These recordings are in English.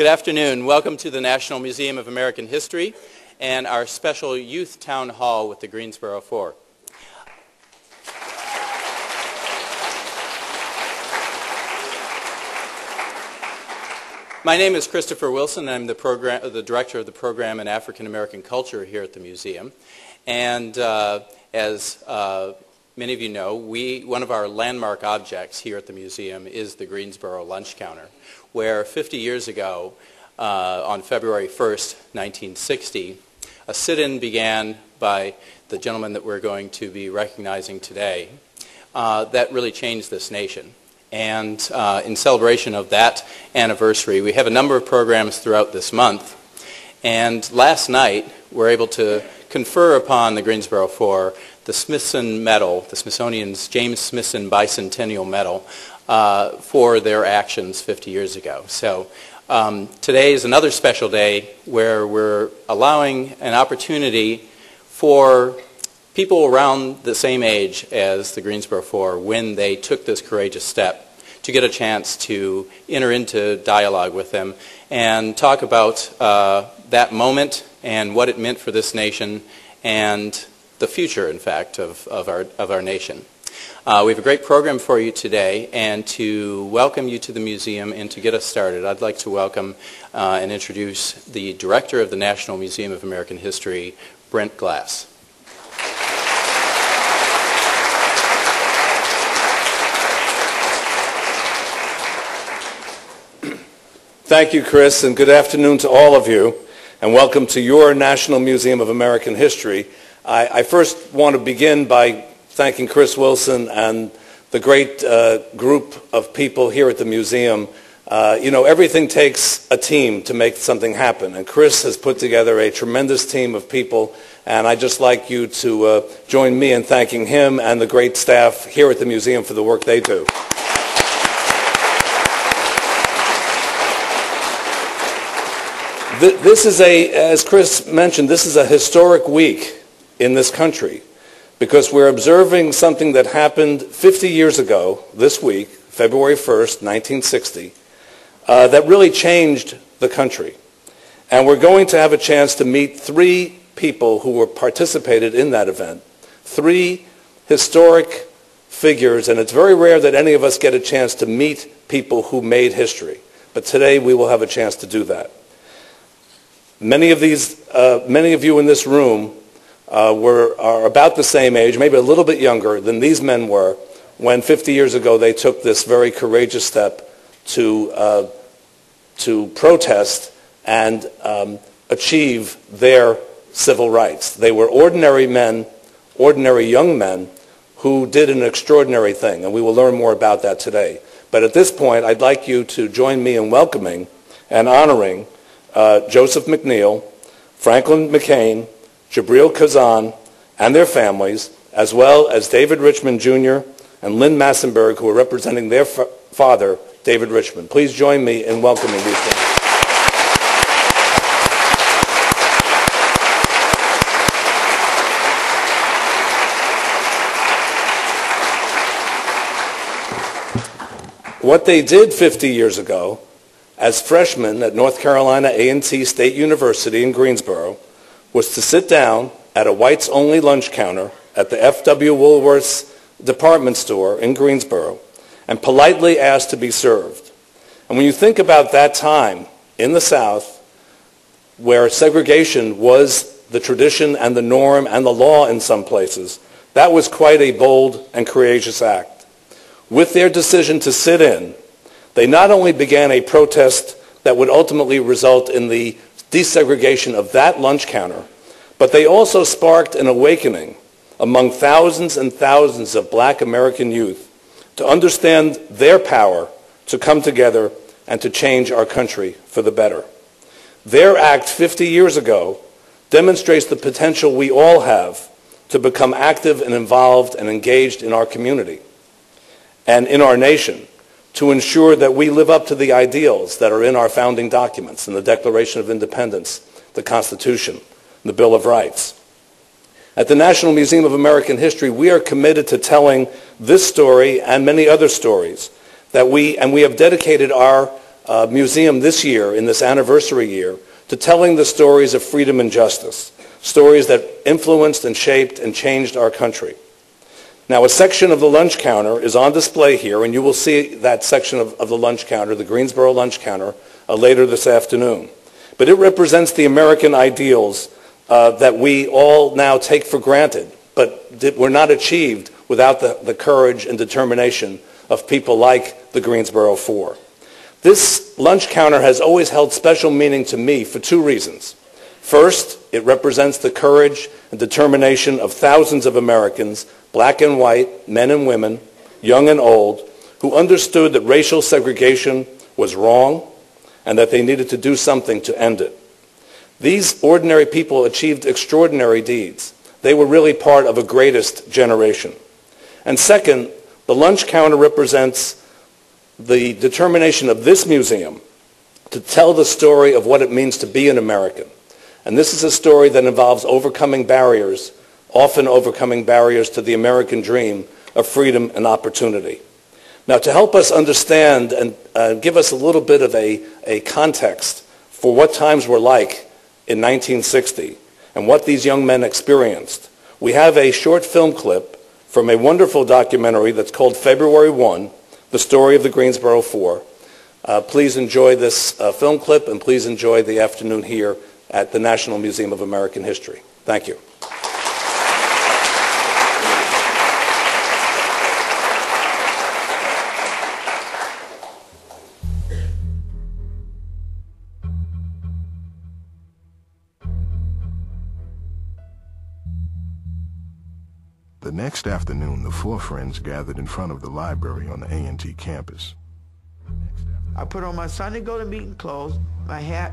Good afternoon. Welcome to the National Museum of American History and our special youth town hall with the Greensboro Four. My name is Christopher Wilson. I'm the director of the program in African American culture here at the museum. And as many of you know, one of our landmark objects here at the museum is the Greensboro Lunch Counter, where 50 years ago, on February 1st, 1960, a sit-in began by the gentleman that we're going to be recognizing today that really changed this nation. And in celebration of that anniversary, we have a number of programs throughout this month. And last night, we were able to confer upon the Greensboro Four the Smithson Medal, the Smithsonian's James Smithson Bicentennial Medal, for their actions 50 years ago. So today is another special day where we're allowing an opportunity for people around the same age as the Greensboro Four when they took this courageous step to get a chance to enter into dialogue with them and talk about that moment and what it meant for this nation and the future, in fact, of our nation. We have a great program for you today, and to welcome you to the museum and to get us started, I'd like to welcome and introduce the director of the National Museum of American History, Brent Glass. Thank you, Chris, and good afternoon to all of you, and welcome to your National Museum of American History. I first want to begin by thanking Chris Wilson and the great group of people here at the museum. You know, everything takes a team to make something happen, and Chris has put together a tremendous team of people, and I'd just like you to join me in thanking him and the great staff here at the museum for the work they do. This is as Chris mentioned, this is a historic week in this country because we're observing something that happened 50 years ago this week, February 1st, 1960, that really changed the country. And we're going to have a chance to meet three people who were participated in that event, three historic figures, and it's very rare that any of us get a chance to meet people who made history. But today we will have a chance to do that. Many of you in this room are about the same age, maybe a little bit younger than these men were when 50 years ago they took this very courageous step to protest and achieve their civil rights. They were ordinary men, ordinary young men who did an extraordinary thing, and we will learn more about that today. But at this point, I'd like you to join me in welcoming and honoring Joseph McNeil, Franklin McCain, Jibreel Khazan, and their families, as well as David Richmond Jr. and Lynn Massenberg, who are representing their father, David Richmond. Please join me in welcoming these people. What they did 50 years ago as freshmen at North Carolina A&T State University in Greensboro was to sit down at a whites-only lunch counter at the F.W. Woolworth's department store in Greensboro and politely ask to be served. And when you think about that time in the South where segregation was the tradition and the norm and the law in some places, that was quite a bold and courageous act. With their decision to sit in, they not only began a protest that would ultimately result in the desegregation of that lunch counter, but they also sparked an awakening among thousands and thousands of black American youth to understand their power to come together and to change our country for the better. Their act 50 years ago demonstrates the potential we all have to become active and involved and engaged in our community and in our nation, to ensure that we live up to the ideals that are in our founding documents, in the Declaration of Independence, the Constitution, the Bill of Rights. At the National Museum of American History, we are committed to telling this story and many other stories, and we have dedicated our museum this year, in this anniversary year, to telling the stories of freedom and justice, stories that influenced and shaped and changed our country. Now, a section of the lunch counter is on display here, and you will see that section of the lunch counter, the Greensboro lunch counter, later this afternoon. But it represents the American ideals that we all now take for granted, but were not achieved without the courage and determination of people like the Greensboro Four. This lunch counter has always held special meaning to me for two reasons. First, it represents the courage and determination of thousands of Americans, black and white, men and women, young and old, who understood that racial segregation was wrong and that they needed to do something to end it. These ordinary people achieved extraordinary deeds. They were really part of a greatest generation. And second, the lunch counter represents the determination of this museum to tell the story of what it means to be an American. And this is a story that involves overcoming barriers, often overcoming barriers to the American dream of freedom and opportunity. Now, to help us understand and give us a little bit of a context for what times were like in 1960 and what these young men experienced, we have a short film clip from a wonderful documentary that's called February 1, The Story of the Greensboro Four. Please enjoy this film clip, and please enjoy the afternoon here at the National Museum of American History. Thank you. The next afternoon, the four friends gathered in front of the library on the A&T campus. I put on my Sunday go-to-meeting clothes, my hat,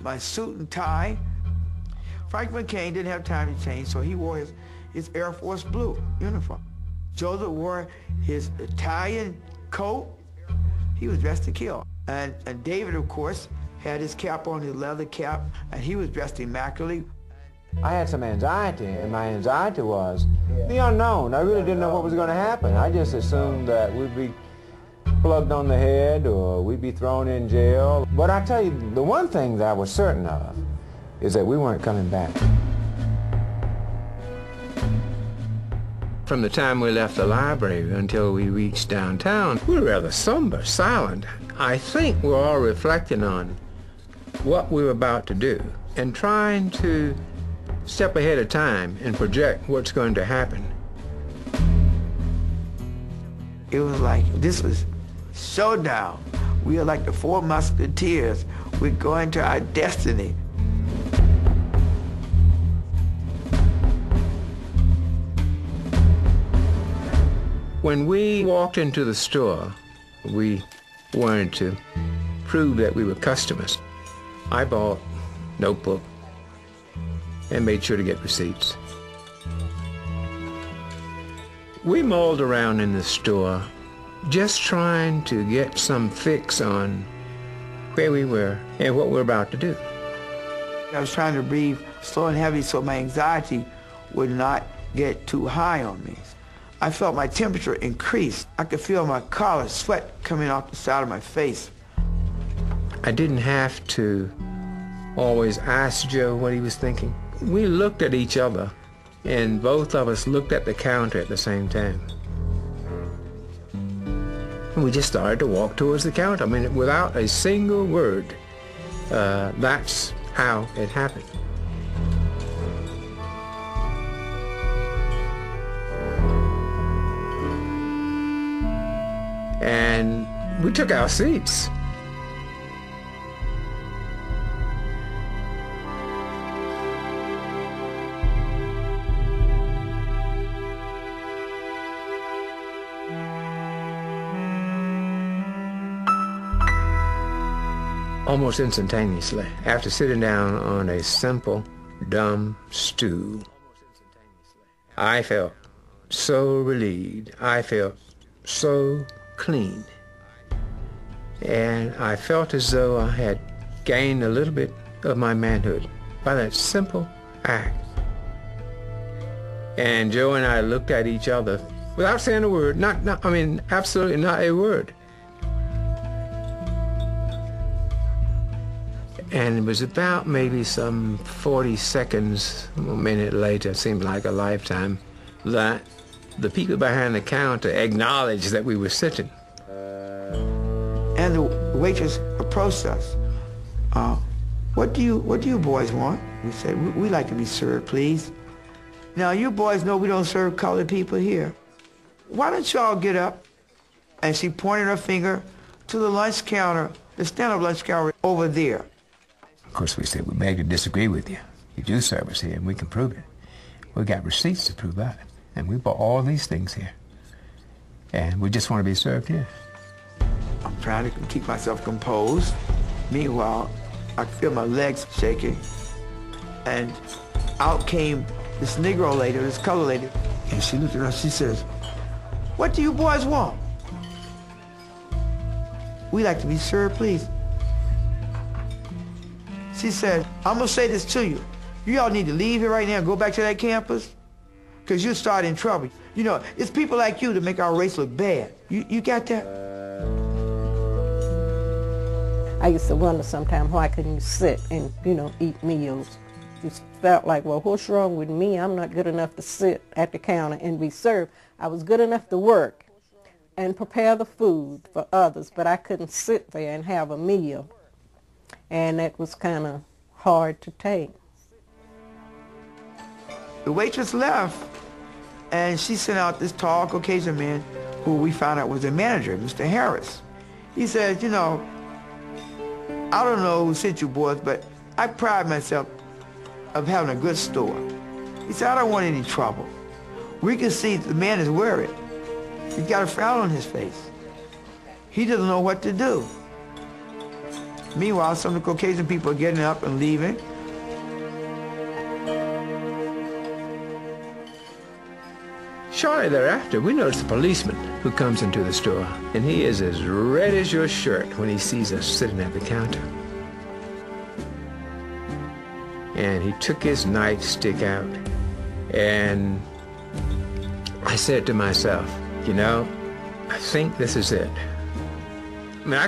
my suit and tie. Frank McCain didn't have time to change, so he wore his Air Force blue uniform. Joseph wore his Italian coat. He was dressed to kill. And David, of course, had his cap on, his leather cap, and he was dressed immaculately. I had some anxiety, and my anxiety was the unknown. I really didn't know what was going to happen. I just assumed that we'd be plugged on the head, or we'd be thrown in jail. But I tell you, the one thing that I was certain of is that we weren't coming back. From the time we left the library until we reached downtown, we were rather somber, silent. I think we're all reflecting on what we were about to do and trying to step ahead of time and project what's going to happen. It was like, this was showdown. We are like the four musketeers. We're going to our destiny. When we walked into the store, we wanted to prove that we were customers. I bought a notebook and made sure to get receipts. We mauled around in the store, just trying to get some fix on where we were and what we were about to do. I was trying to breathe slow and heavy so my anxiety would not get too high on me. I felt my temperature increase. I could feel my collar, sweat coming off the side of my face. I didn't have to always ask Joe what he was thinking. We looked at each other, and both of us looked at the counter at the same time. And we just started to walk towards the counter. I mean, without a single word, that's how it happened. And we took our seats. Almost instantaneously, after sitting down on a simple, dumb stool, I felt so relieved. I felt so clean. And I felt as though I had gained a little bit of my manhood by that simple act. And Joe and I looked at each other without saying a word. I mean, absolutely not a word. And it was about maybe some 40 seconds, a minute later, it seemed like a lifetime, that the people behind the counter acknowledged that we were sitting. And the waitress approached us. What do you boys want? We said, we like to be served, please. Now, you boys know we don't serve colored people here. Why don't y'all get up? And she pointed her finger to the lunch counter, the stand-up lunch counter over there. Of course, we said, we beg to disagree with you. You do service here, and we can prove it. We got receipts to prove that. And we bought all these things here. And we just want to be served here. I'm trying to keep myself composed. Meanwhile, I feel my legs shaking. And out came this Negro lady, this colored lady. And she looked at us, she says, "What do you boys want?" "We like to be served, please." She said, "I'm going to say this to you. You all need to leave here right now and go back to that campus, because you'll start in trouble. You know, it's people like you that make our race look bad. You got that?" I used to wonder sometimes why couldn't you sit and, you know, eat meals. Just felt like, well, what's wrong with me? I'm not good enough to sit at the counter and be served. I was good enough to work and prepare the food for others, but I couldn't sit there and have a meal. And that was kind of hard to take. The waitress left, and she sent out this tall Caucasian man who we found out was the manager, Mr. Harris. He said, "You know, I don't know who sent you boys, but I pride myself of having a good store." He said, "I don't want any trouble." We can see the man is worried. He's got a frown on his face. He doesn't know what to do. Meanwhile, some of the Caucasian people are getting up and leaving. Shortly thereafter, we notice a policeman who comes into the store, and he is as red as your shirt when he sees us sitting at the counter. And he took his nightstick out, and I said to myself, "You know, I think this is it." I mean,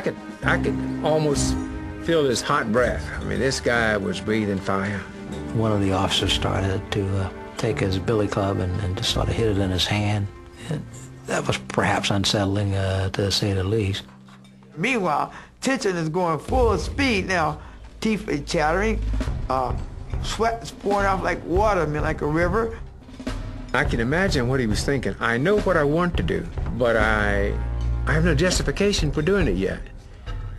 I could almost feel his hot breath. I mean, this guy was breathing fire. One of the officers started to take his billy club and just sort of hit it in his hand. And that was perhaps unsettling, to say the least. Meanwhile, tension is going full speed now. Teeth are chattering, sweat is pouring off like water, I mean, like a river. I can imagine what he was thinking. I know what I want to do, but I have no justification for doing it yet,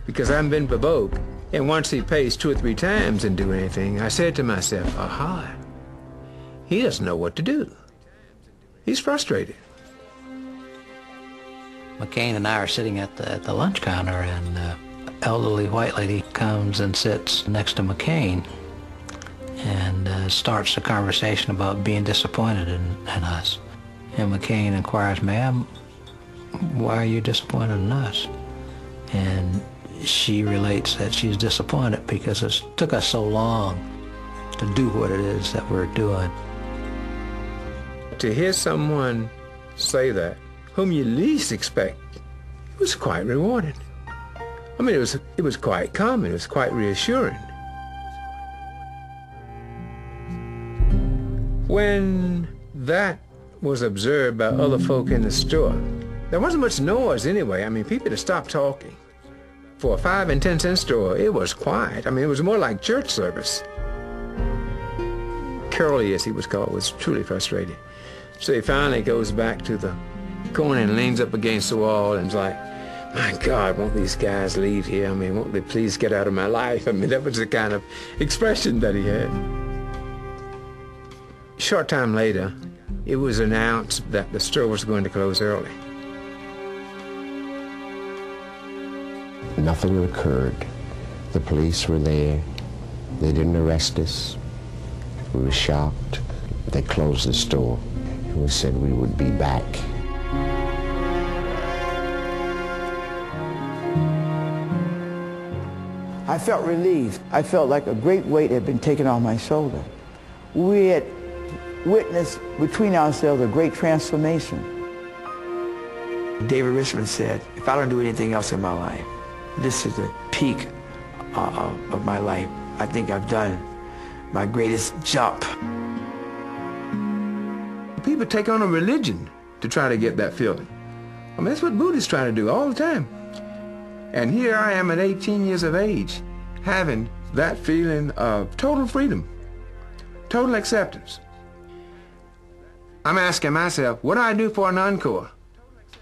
because I haven't been provoked. And once he pays 2 or 3 times and do anything, I said to myself, "Aha, he doesn't know what to do. He's frustrated." McCain and I are sitting at the lunch counter, and an elderly white lady comes and sits next to McCain and starts a conversation about being disappointed in us. And McCain inquires, "Ma'am, why are you disappointed in us?" And she relates that she's disappointed because it took us so long to do what it is that we're doing. To hear someone say that, whom you least expect, was quite rewarding. I mean, it was quite calm, it was quite reassuring. When that was observed by other folk in the store, there wasn't much noise anyway. I mean, people had stopped talking. For a 5- and 10-cent store, it was quiet. I mean, it was more like church service. Curly, as he was called, was truly frustrated. So he finally goes back to the corner and leans up against the wall and is like, "My God, won't these guys leave here? I mean, won't they please get out of my life?" I mean, that was the kind of expression that he had. Short time later, it was announced that the store was going to close early. Nothing occurred. The police were there. They didn't arrest us. We were shocked. They closed the store, and we said we would be back. I felt relieved. I felt like a great weight had been taken off my shoulder. We had witnessed between ourselves a great transformation. David Richmond said, "If I don't do anything else in my life, this is the peak of my life. I think I've done my greatest jump. People take on a religion to try to get that feeling. I mean, that's what Buddhists try to do all the time. And here I am at 18 years of age, having that feeling of total freedom, total acceptance. I'm asking myself, what do I do for an encore?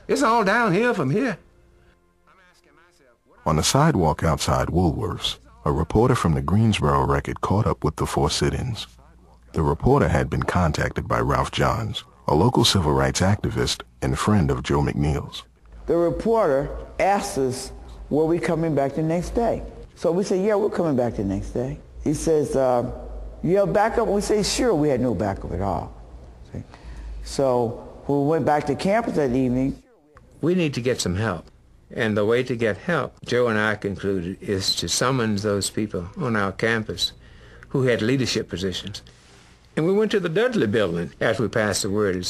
It's all downhill from here. On the sidewalk outside Woolworth's, a reporter from the Greensboro Record caught up with the four sit-ins. The reporter had been contacted by Ralph Johns, a local civil rights activist and friend of Joe McNeil's. The reporter asked us, were we coming back the next day? So we said, yeah, we're coming back the next day. He says, you have backup? We say, sure, we had no backup at all. See? So when we went back to campus that evening. We need to get some help. And the way to get help, Joe and I concluded, is to summon those people on our campus who had leadership positions. And we went to the Dudley building after we passed the word.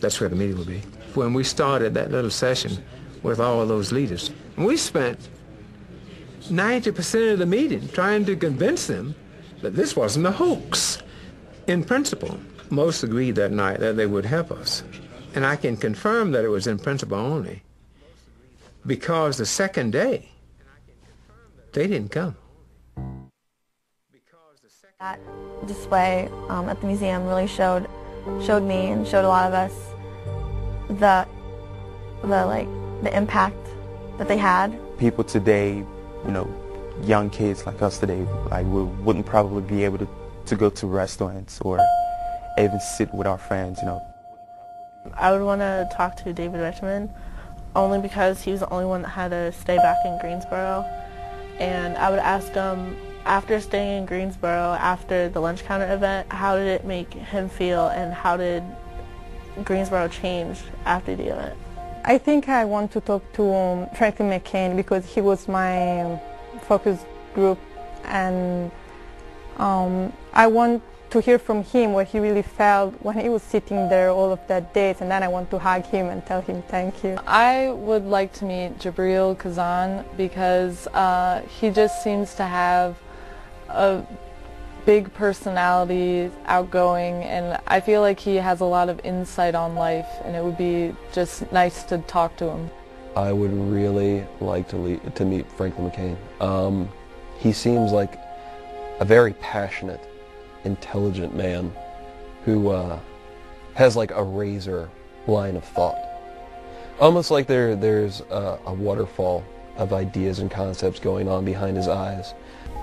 That's where the meeting would be. When we started that little session with all of those leaders, we spent 90% of the meeting trying to convince them that this wasn't a hoax. In principle, most agreed that night that they would help us. And I can confirm that it was in principle only, because the second day, they didn't come. That display at the museum really showed me and showed a lot of us the impact that they had. People today, you know, young kids like us today, like we wouldn't probably be able to go to restaurants or even sit with our friends, you know. I would want to talk to David Richmond only because he was the only one that had to stay back in Greensboro, and I would ask him, after staying in Greensboro, after the lunch counter event, how did it make him feel and how did Greensboro change after the event? I think I want to talk to Franklin McCain because he was my focus group, and I want to hear from him what he really felt when he was sitting there all of that days, and then I want to hug him and tell him thank you. I would like to meet Jibreel Khazan because he just seems to have a big personality, outgoing, and I feel like he has a lot of insight on life, and it would be just nice to talk to him. I would really like to meet Franklin McCain. He seems like a very passionate, intelligent man who has like a razor line of thought. Almost like there's a waterfall of ideas and concepts going on behind his eyes.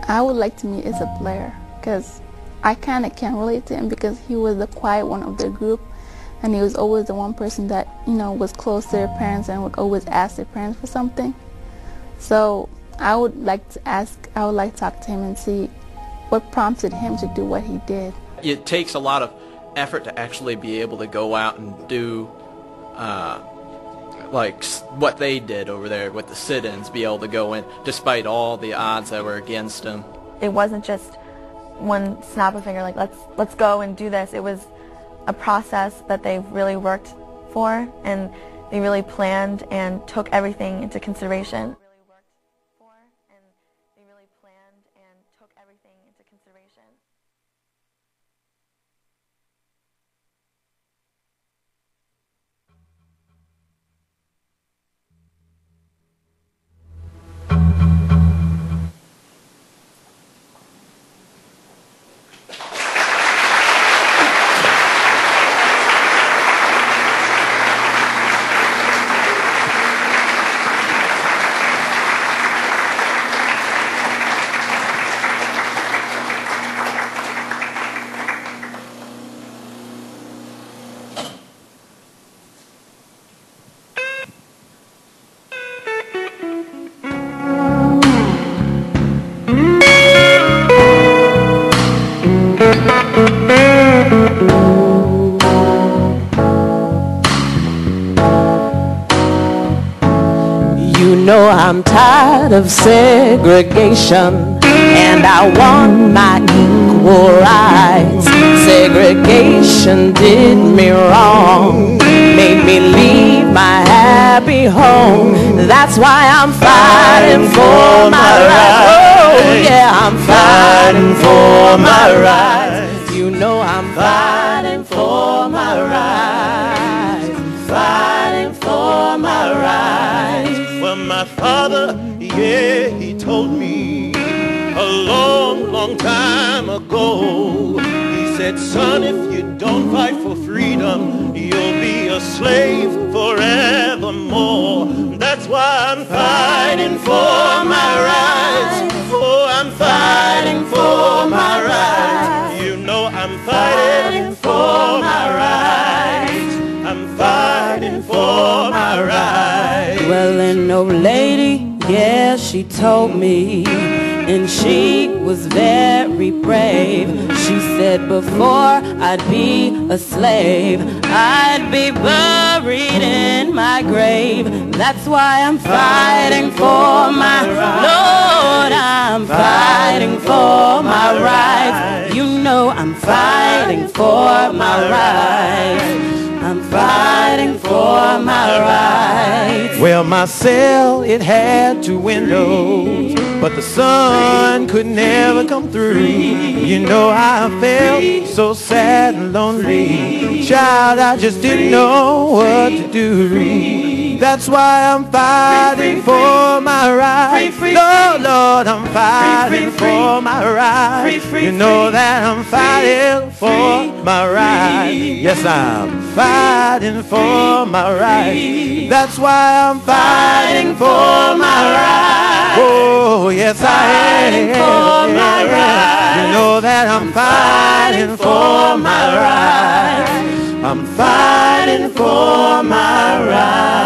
I would like to meet Ezell Blair, because I kind of can relate to him because he was the quiet one of the group, and he was always the one person that, you know, was close to their parents and would always ask their parents for something. So I would like to talk to him and see what prompted him to do what he did. It takes a lot of effort to actually be able to go out and do like what they did over there with the sit-ins, be able to go in despite all the odds that were against him. It wasn't just one snap of a finger, like let's go and do this. It was a process that they've really worked for, and they really planned and took everything into consideration. I'm tired of segregation, and I want my equal rights. Segregation did me wrong, made me leave my happy home. That's why I'm fighting for my rights. Oh yeah, I'm fighting for my rights. You know I'm fighting for my rights. Fighting for my rights. Well, my father, yeah, he told me a long, long time ago. He said, son, if you don't fight for freedom, you'll be a slave forevermore. That's why I'm fighting for my rights. Oh, I'm fighting for my rights. You know I'm fighting for my rights. I'm fighting for my rights. Well, an old lady, yeah, she told me, and she was very brave. She said before I'd be a slave, I'd be buried in my grave. That's why I'm fighting for my Lord. I'm fighting for my rights. You know I'm fighting for my rights. I'm fighting for my rights. Well, my cell, it had two windows, but the sun could never come through. You know I felt so sad and lonely. Child, I just didn't know what to do. That's why I'm fighting for my rights. Lord, Lord, I'm fighting for my rights. You know that I'm fighting for my rights. Yes, I'm fighting for my rights. That's why I'm fighting for my rights. Oh, yes, I am. For my rights. You know that I'm fighting for my rights. I'm fighting for my rights.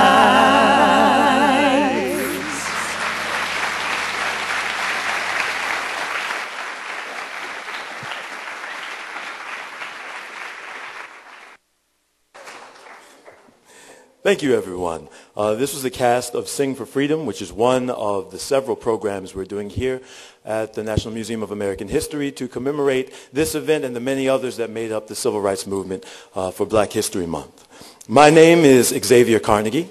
Thank you, everyone. This was the cast of Sing for Freedom, which is one of the several programs we're doing here at the National Museum of American History to commemorate this event and the many others that made up the Civil Rights Movement for Black History Month. My name is Xavier Carnegie,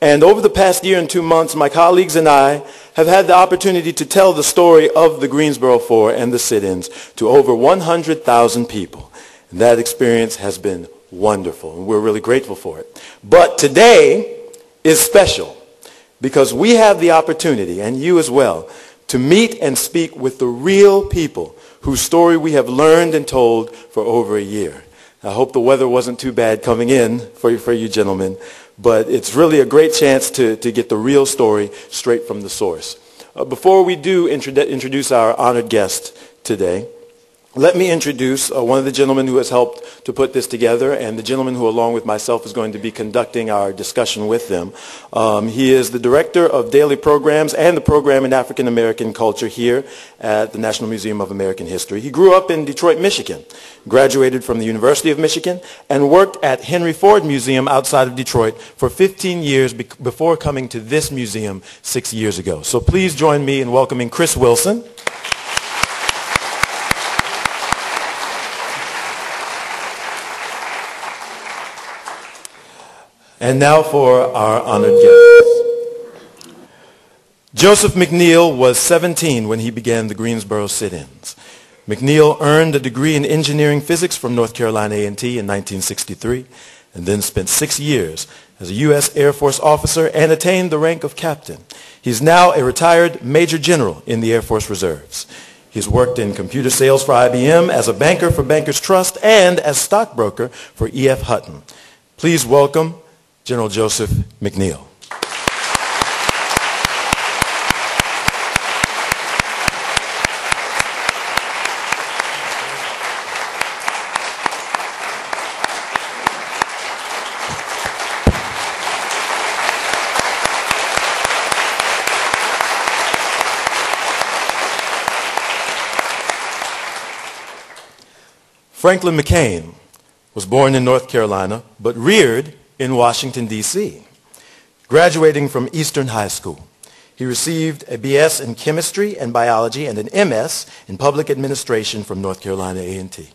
and over the past year and 2 months, my colleagues and I have had the opportunity to tell the story of the Greensboro Four and the sit-ins to over 100,000 people. And that experience has been wonderful, and we're really grateful for it. But today is special because we have the opportunity, and you as well, to meet and speak with the real people whose story we have learned and told for over a year. I hope the weather wasn't too bad coming in for you gentlemen, but it's really a great chance to get the real story straight from the source. Before we do introduce our honored guest today, let me introduce one of the gentlemen who has helped to put this together, and the gentleman who, along with myself, is going to be conducting our discussion with them. He is the director of daily programs and the program in African American culture here at the National Museum of American History. He grew up in Detroit, Michigan, graduated from the University of Michigan, and worked at Henry Ford Museum outside of Detroit for 15 years before coming to this museum 6 years ago. So please join me in welcoming Chris Wilson. And now for our honored guests. Joseph McNeil was 17 when he began the Greensboro sit-ins. McNeil earned a degree in engineering physics from North Carolina A&T in 1963, and then spent 6 years as a U.S. Air Force officer and attained the rank of captain. He's now a retired major general in the Air Force Reserves. He's worked in computer sales for IBM, as a banker for Bankers Trust, and as stockbroker for E.F. Hutton. Please welcome General Joseph McNeil. Franklin McCain was born in North Carolina, but reared in Washington, D.C. Graduating from Eastern High School, he received a BS in chemistry and biology and an MS in public administration from North Carolina A&T.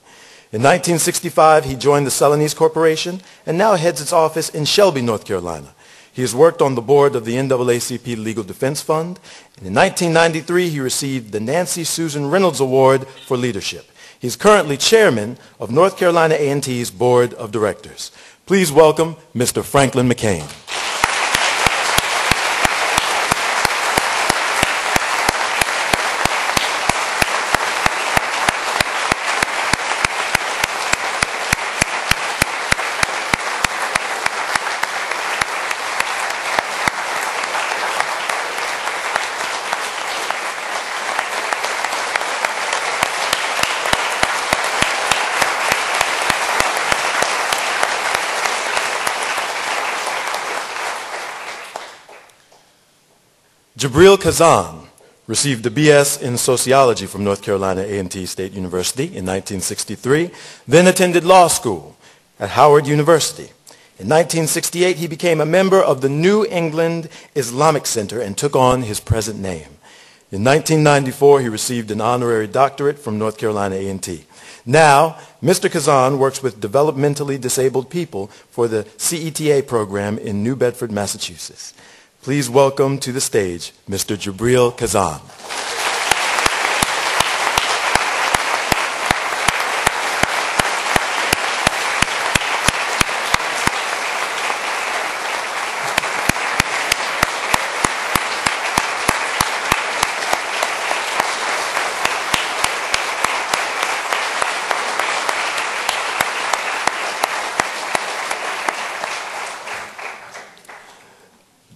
In 1965, he joined the Celanese Corporation and now heads its office in Shelby, North Carolina. He has worked on the board of the NAACP Legal Defense Fund, and in 1993 he received the Nancy Susan Reynolds Award for leadership. He is currently chairman of North Carolina A&T's Board of Directors. Please welcome Mr. Franklin McCain. Jibreel Khazan received a B.S. in Sociology from North Carolina A&T State University in 1963, then attended law school at Howard University. In 1968, he became a member of the New England Islamic Center and took on his present name. In 1994, he received an honorary doctorate from North Carolina A&T. Now, Mr. Khazan works with developmentally disabled people for the CETA program in New Bedford, Massachusetts. Please welcome to the stage Mr. Jibreel Khazan.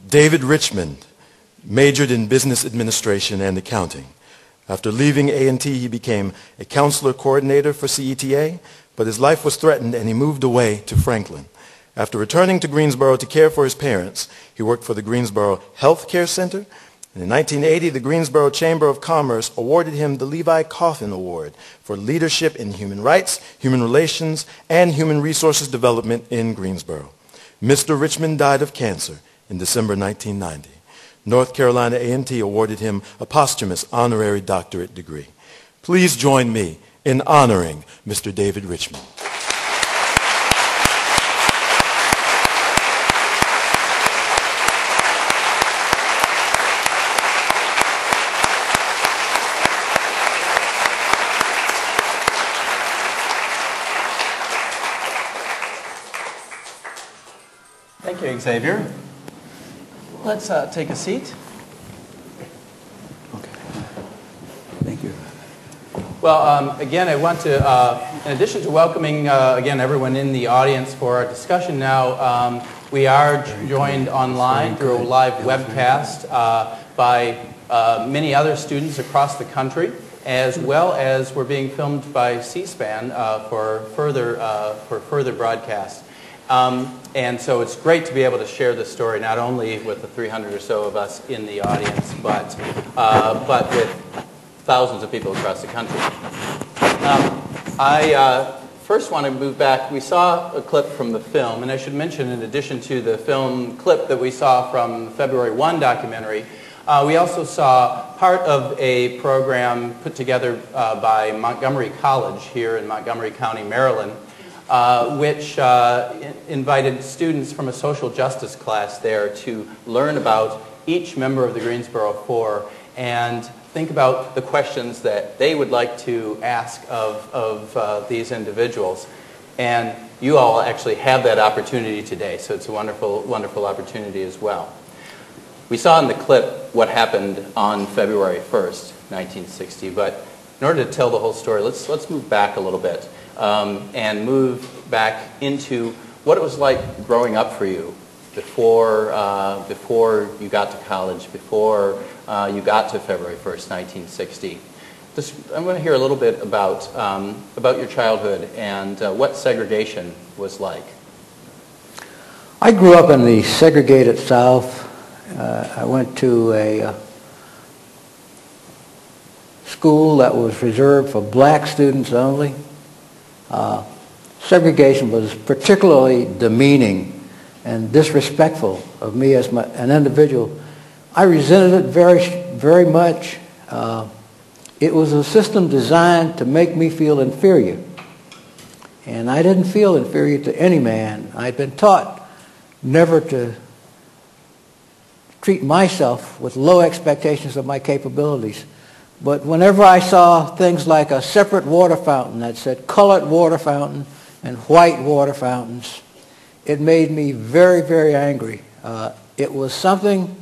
David Richmond majored in business administration and accounting. After leaving A&T, he became a counselor coordinator for CETA, but his life was threatened and he moved away to Franklin. After returning to Greensboro to care for his parents, he worked for the Greensboro Health Care Center, and in 1980, the Greensboro Chamber of Commerce awarded him the Levi Coffin Award for leadership in human rights, human relations, and human resources development in Greensboro. Mr. Richmond died of cancer in December 1990. North Carolina A&T awarded him a posthumous honorary doctorate degree. Please join me in honoring Mr. David Richmond. Thank you, Xavier. Let's take a seat. Okay. Thank you. Well, again, I want to, in addition to welcoming, again, everyone in the audience for our discussion now, we are joined online through a live webcast by many other students across the country, as well as we're being filmed by C-SPAN for further broadcast. And so it's great to be able to share this story not only with the 300 or so of us in the audience, but with thousands of people across the country. I first want to move back. We saw a clip from the film, and I should mention, in addition to the film clip that we saw from the February 1 documentary, we also saw part of a program put together by Montgomery College here in Montgomery County, Maryland, which invited students from a social justice class there to learn about each member of the Greensboro Four and think about the questions that they would like to ask of these individuals. And you all actually have that opportunity today, so it's a wonderful, wonderful opportunity as well. We saw in the clip what happened on February 1st, 1960, but in order to tell the whole story, let's move back a little bit. And move back into what it was like growing up for you before you got to college, before you got to February 1st, 1960. I'm going to hear a little bit about your childhood and what segregation was like. I grew up in the segregated South. I went to a school that was reserved for black students only. Segregation was particularly demeaning and disrespectful of me as an individual. I resented it very much. It was a system designed to make me feel inferior. And I didn't feel inferior to any man. I'd been taught never to treat myself with low expectations of my capabilities. But whenever I saw things like a separate water fountain that said colored water fountain and white water fountains, it made me very, very angry. It was something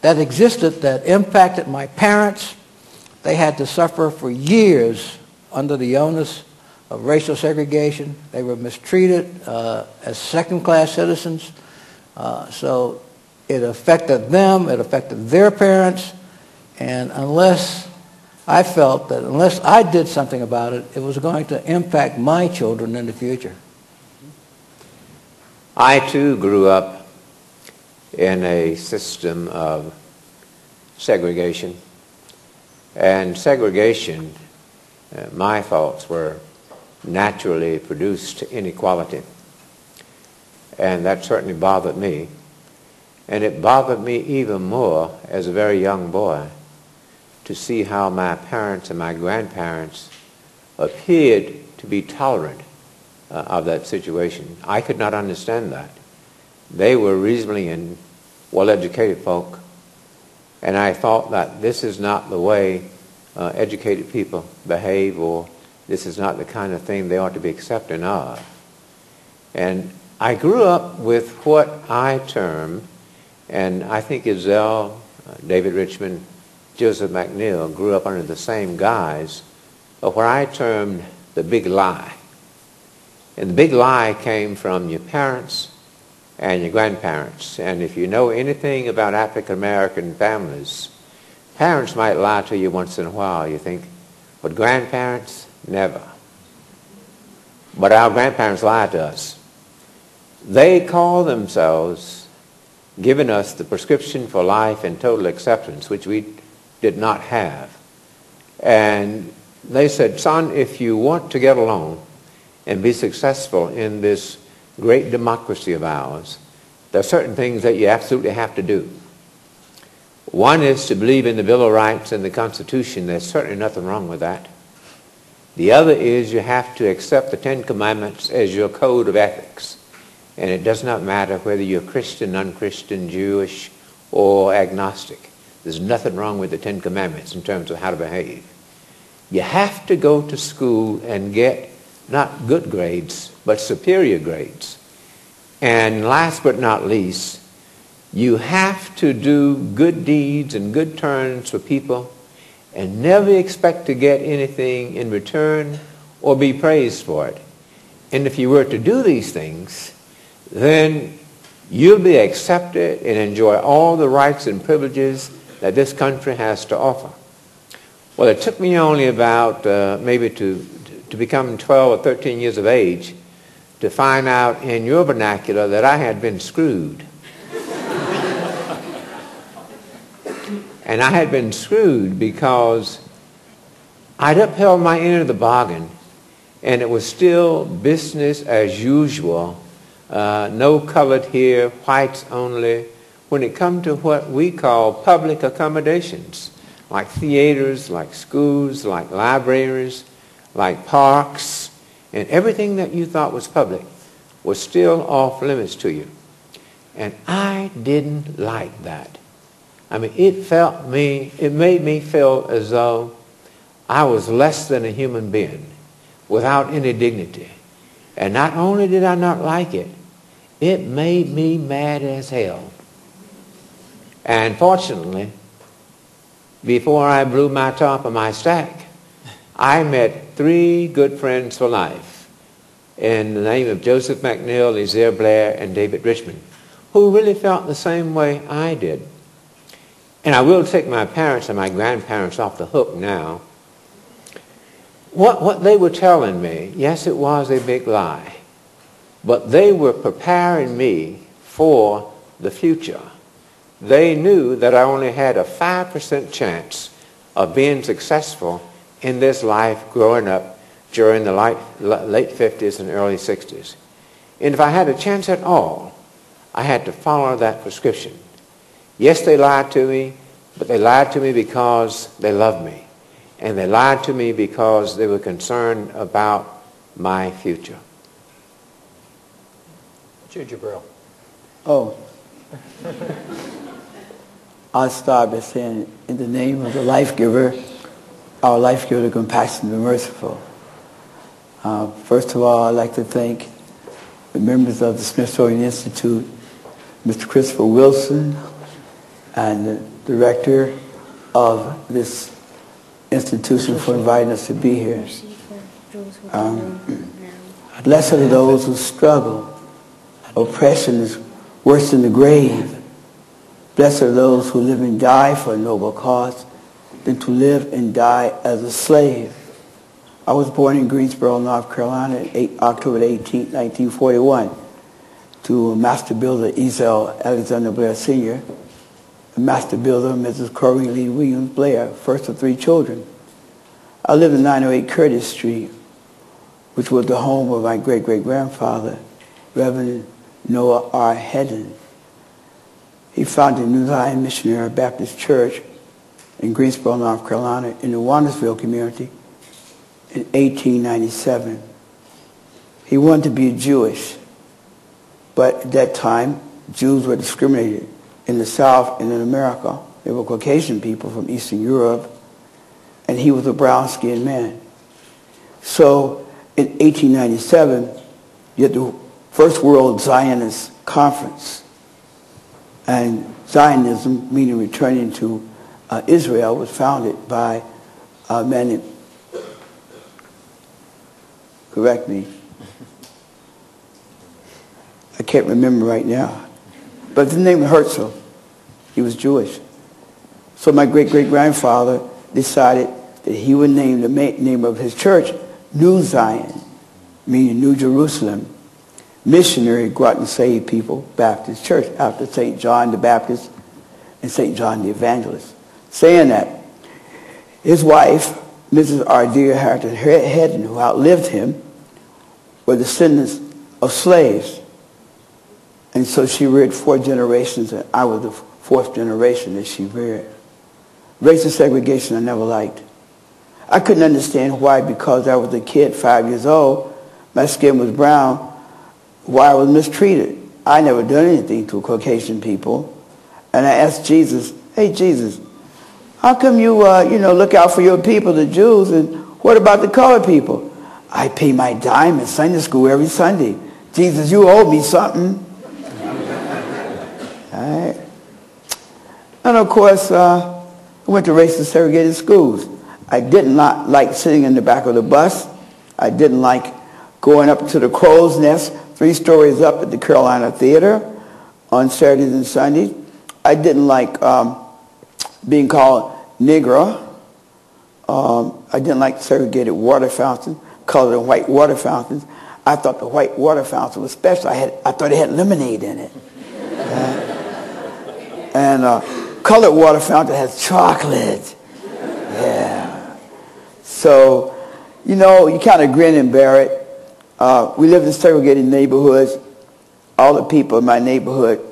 that existed that impacted my parents. They had to suffer for years under the onus of racial segregation. They were mistreated as second-class citizens. So it affected them, it affected their parents, and unless I felt that unless I did something about it, it was going to impact my children in the future. I too grew up in a system of segregation, and segregation, my thoughts were naturally produced inequality, and that certainly bothered me. And it bothered me even more as a very young boy to see how my parents and my grandparents appeared to be tolerant of that situation. I could not understand that. They were reasonably and well-educated folk, and I thought that this is not the way educated people behave, or this is not the kind of thing they ought to be accepting of. And I grew up with what I term, and I think Ezell, David Richmond, Joseph McNeil grew up under the same guise of what I termed the big lie. And the big lie came from your parents and your grandparents. And if you know anything about African-American families, parents might lie to you once in a while, you think, but grandparents, never. But our grandparents lied to us. They call themselves giving us the prescription for life and total acceptance, which we did not have. And they said, son, if you want to get along and be successful in this great democracy of ours, there are certain things that you absolutely have to do. One is to believe in the Bill of Rights and the Constitution. There's certainly nothing wrong with that. The other is you have to accept the Ten Commandments as your code of ethics. And it does not matter whether you're Christian, non-Christian, Jewish, or agnostic. There's nothing wrong with the Ten Commandments in terms of how to behave. You have to go to school and get not good grades, but superior grades. And last but not least, you have to do good deeds and good turns for people and never expect to get anything in return or be praised for it. And if you were to do these things, then you'll be accepted and enjoy all the rights and privileges that this country has to offer. Well, it took me only about maybe to become 12 or 13 years of age to find out in your vernacular that I had been screwed. And I had been screwed because I'd upheld my end of the bargain, and it was still business as usual. No colored here, whites only, when it comes to what we call public accommodations, like theaters, like schools, like libraries, like parks, and everything that you thought was public was still off limits to you. And I didn't like that. I mean, it made me feel as though I was less than a human being, without any dignity. And not only did I not like it, it made me mad as hell. And fortunately, before I blew my top of my stack, I met three good friends for life in the name of Joseph McNeil, Ezell Blair, and David Richmond, who really felt the same way I did. And I will take my parents and my grandparents off the hook now. What they were telling me, yes, it was a big lie, but they were preparing me for the future. They knew that I only had a 5% chance of being successful in this life growing up during the late 50s and early 60s. And if I had a chance at all, I had to follow that prescription. Yes, they lied to me, but they lied to me because they loved me. And they lied to me because they were concerned about my future. Jibreel. Oh. I'll start by saying, in the name of the life giver, our life giver, the compassionate and merciful. First of all, I'd like to thank the members of the Smithsonian Institute, Mr. Christopher Wilson, and the director of this institution for inviting us to be here. Blessed are those who struggle. Oppression is worse than the grave. Blessed are those who live and die for a noble cause than to live and die as a slave. I was born in Greensboro, North Carolina on October 18, 1941 to master builder Ezell Alexander Blair Sr., and master builder Mrs. Corrie Lee Williams Blair, first of three children. I lived in 908 Curtis Street, which was the home of my great-great-grandfather, Reverend Noah R. Hedden. He founded New Zion Missionary Baptist Church in Greensboro, North Carolina, in the Wondersville community in 1897. He wanted to be Jewish, but at that time, Jews were discriminated in the South and in America. They were Caucasian people from Eastern Europe, and he was a brown-skinned man. So in 1897, you had the First World Zionist Conference. And Zionism, meaning returning to Israel, was founded by a man named, correct me, I can't remember right now, but his name was Herzl. He was Jewish. So my great-great-grandfather decided that he would name the name of his church New Zion, meaning New Jerusalem Missionary Go Out and Save People Baptist Church, after St. John the Baptist and St. John the Evangelist. Saying that, his wife, Mrs. Ardea Harrington Hedden, who outlived him, were descendants of slaves. And so she reared four generations, and I was the fourth generation that she reared. Racial segregation I never liked. I couldn't understand why, because I was a kid, 5 years old, my skin was brown, why I was mistreated. I never done anything to Caucasian people. And I asked Jesus, hey Jesus, how come you, look out for your people, the Jews, and what about the colored people? I pay my dime at Sunday school every Sunday. Jesus, you owe me something. All right. And of course, I went to racist segregated schools. I did not like sitting in the back of the bus. I didn't like going up to the crow's nest, 3 stories up at the Carolina Theater on Saturdays and Sundays. I didn't like being called Negro. I didn't like segregated water fountains, colored and white water fountains. I thought the white water fountain was special. I thought it had lemonade in it. And colored water fountain has chocolate. Yeah. So, you kind of grin and bear it. We lived in segregated neighborhoods. All the people in my neighborhood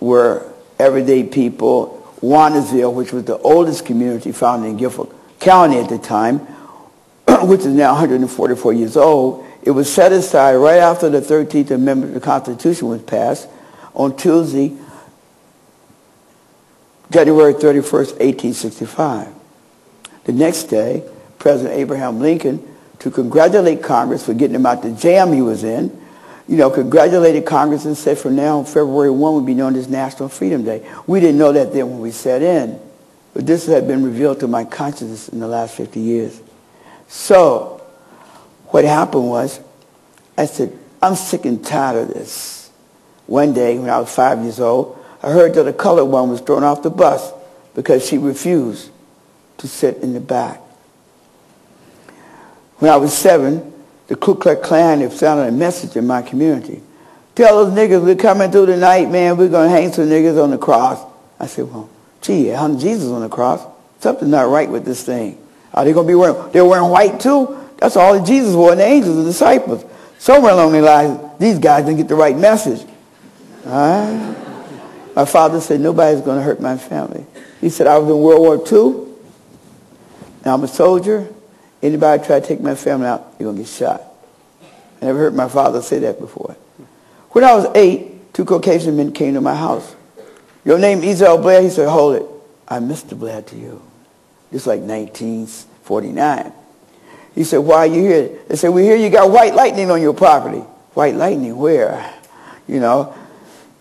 were everyday people. Wondersville, which was the oldest community founded in Guilford County at the time, which is now 144 years old, it was set aside right after the 13th Amendment to the Constitution was passed on Tuesday, January 31st, 1865. The next day, President Abraham Lincoln, to congratulate Congress for getting him out the jam he was in, congratulated Congress and said from now on February 1 would be known as National Freedom Day. We didn't know that then when we set in, but this had been revealed to my consciousness in the last 50 years. So what happened was, I said, I'm sick and tired of this. One day when I was 5 years old, I heard that a colored woman was thrown off the bus because she refused to sit in the back. When I was 7, the Ku Klux Klan had sent a message in my community. Tell those niggas we're coming through tonight, man. We're going to hang some niggas on the cross. I said, well, gee, I hung Jesus on the cross. Something's not right with this thing. Are they going to be wearing, they're wearing white too? That's all that Jesus wore, and the angels and the disciples. Somewhere along their lives, these guys didn't get the right message. All right? My father said, nobody's going to hurt my family. He said, I was in World War II. Now I'm a soldier. Anybody try to take my family out, you're going to get shot. I never heard my father say that before. When I was 8, 2 Caucasian men came to my house. Your name Ezell Blair? He said, hold it. I'm Mr. Blair to you. This is like 1949. He said, why are you here? They said, we hear you got white lightning on your property. White lightning, where? You know.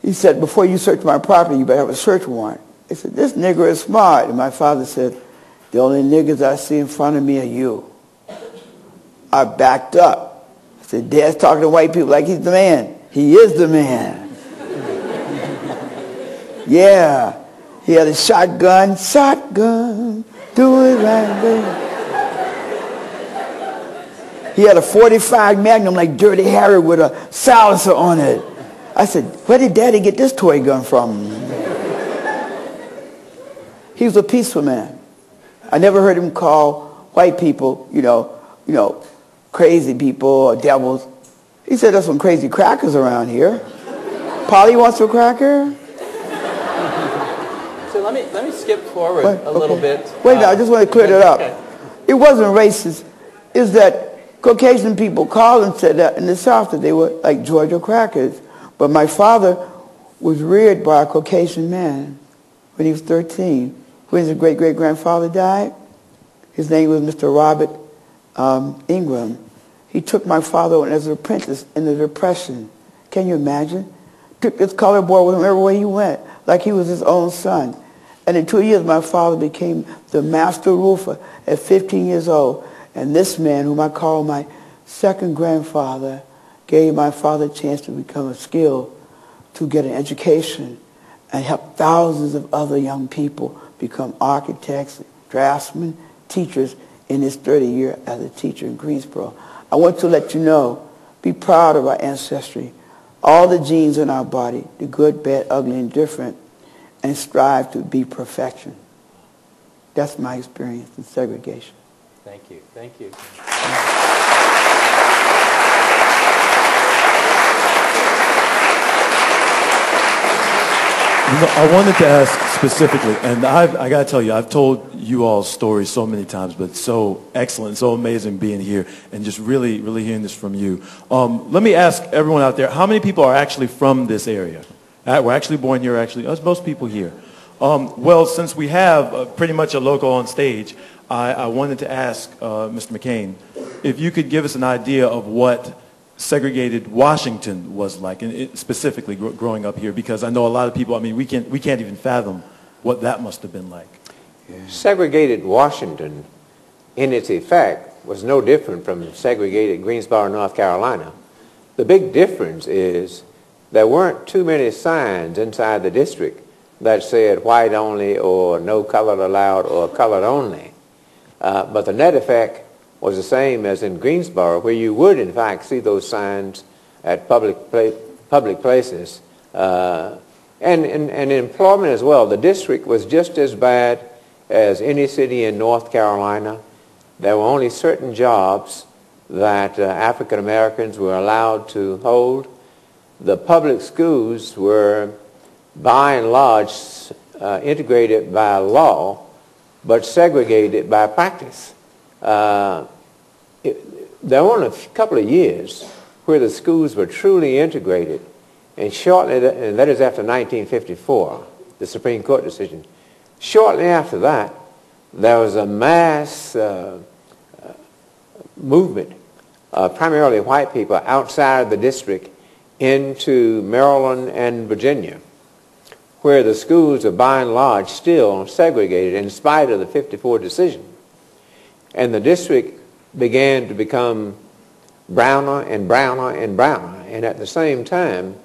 He said, before you search my property, you better have a search warrant. They said, this nigger is smart. And my father said, the only niggers I see in front of me are you. I backed up. I said, Dad's talking to white people like he's the man. He is the man. Yeah. He had a shotgun. Shotgun. Do it right there. He had a .45 Magnum like Dirty Harry with a silencer on it. I said, where did Daddy get this toy gun from? He was a peaceful man. I never heard him call white people, you know, crazy people or devils. He said, there's some crazy crackers around here. Polly wants a cracker? So let me skip forward a little bit. Wait, no, I just want to clear it up. Okay. It wasn't racist. It's that Caucasian people called and said that in the South that they were like Georgia crackers. But my father was reared by a Caucasian man when he was 13. When his great-great-grandfather died, his name was Mr. Robert Ingram. He took my father on as an apprentice in the Depression. Can you imagine? Took this colored boy with him everywhere he went, like he was his own son. And in 2 years, my father became the master roofer at 15 years old. And this man, whom I call my second grandfather, gave my father a chance to become a skill, to get an education, and help thousands of other young people become architects, draftsmen, teachers in his 30th year as a teacher in Greensboro. I want to let you know, be proud of our ancestry, all the genes in our body, the good, bad, ugly, and different, and strive to be perfection. That's my experience in segregation. Thank you. Thank you. I wanted to ask specifically, and I got to tell you, I've told you all stories so many times, but so excellent, so amazing being here and just really, really hearing this from you. Let me ask everyone out there, how many people are actually from this area? We're actually born here, actually. That's most people here. Well, since we have pretty much a local on stage, I wanted to ask Mr. McCain if you could give us an idea of what segregated Washington was like, and specifically growing up here, because I know a lot of people, I mean, we can't even fathom what that must have been like. Yeah. Segregated Washington, in its effect, was no different from segregated Greensboro, North Carolina. The big difference is there weren't too many signs inside the district that said white only or no colored allowed or colored only. But the net effect was the same as in Greensboro, where you would, in fact, see those signs at public places. And employment as well. The district was just as bad as any city in North Carolina. There were only certain jobs that African Americans were allowed to hold. The public schools were, by and large, integrated by law, but segregated by practice. There were only a couple of years where the schools were truly integrated, and shortly, and that is after 1954, the Supreme Court decision. Shortly after that, there was a mass movement of primarily white people outside the district into Maryland and Virginia, where the schools are by and large still segregated in spite of the 54 decision. And the district began to become browner and browner and browner. And at the same time,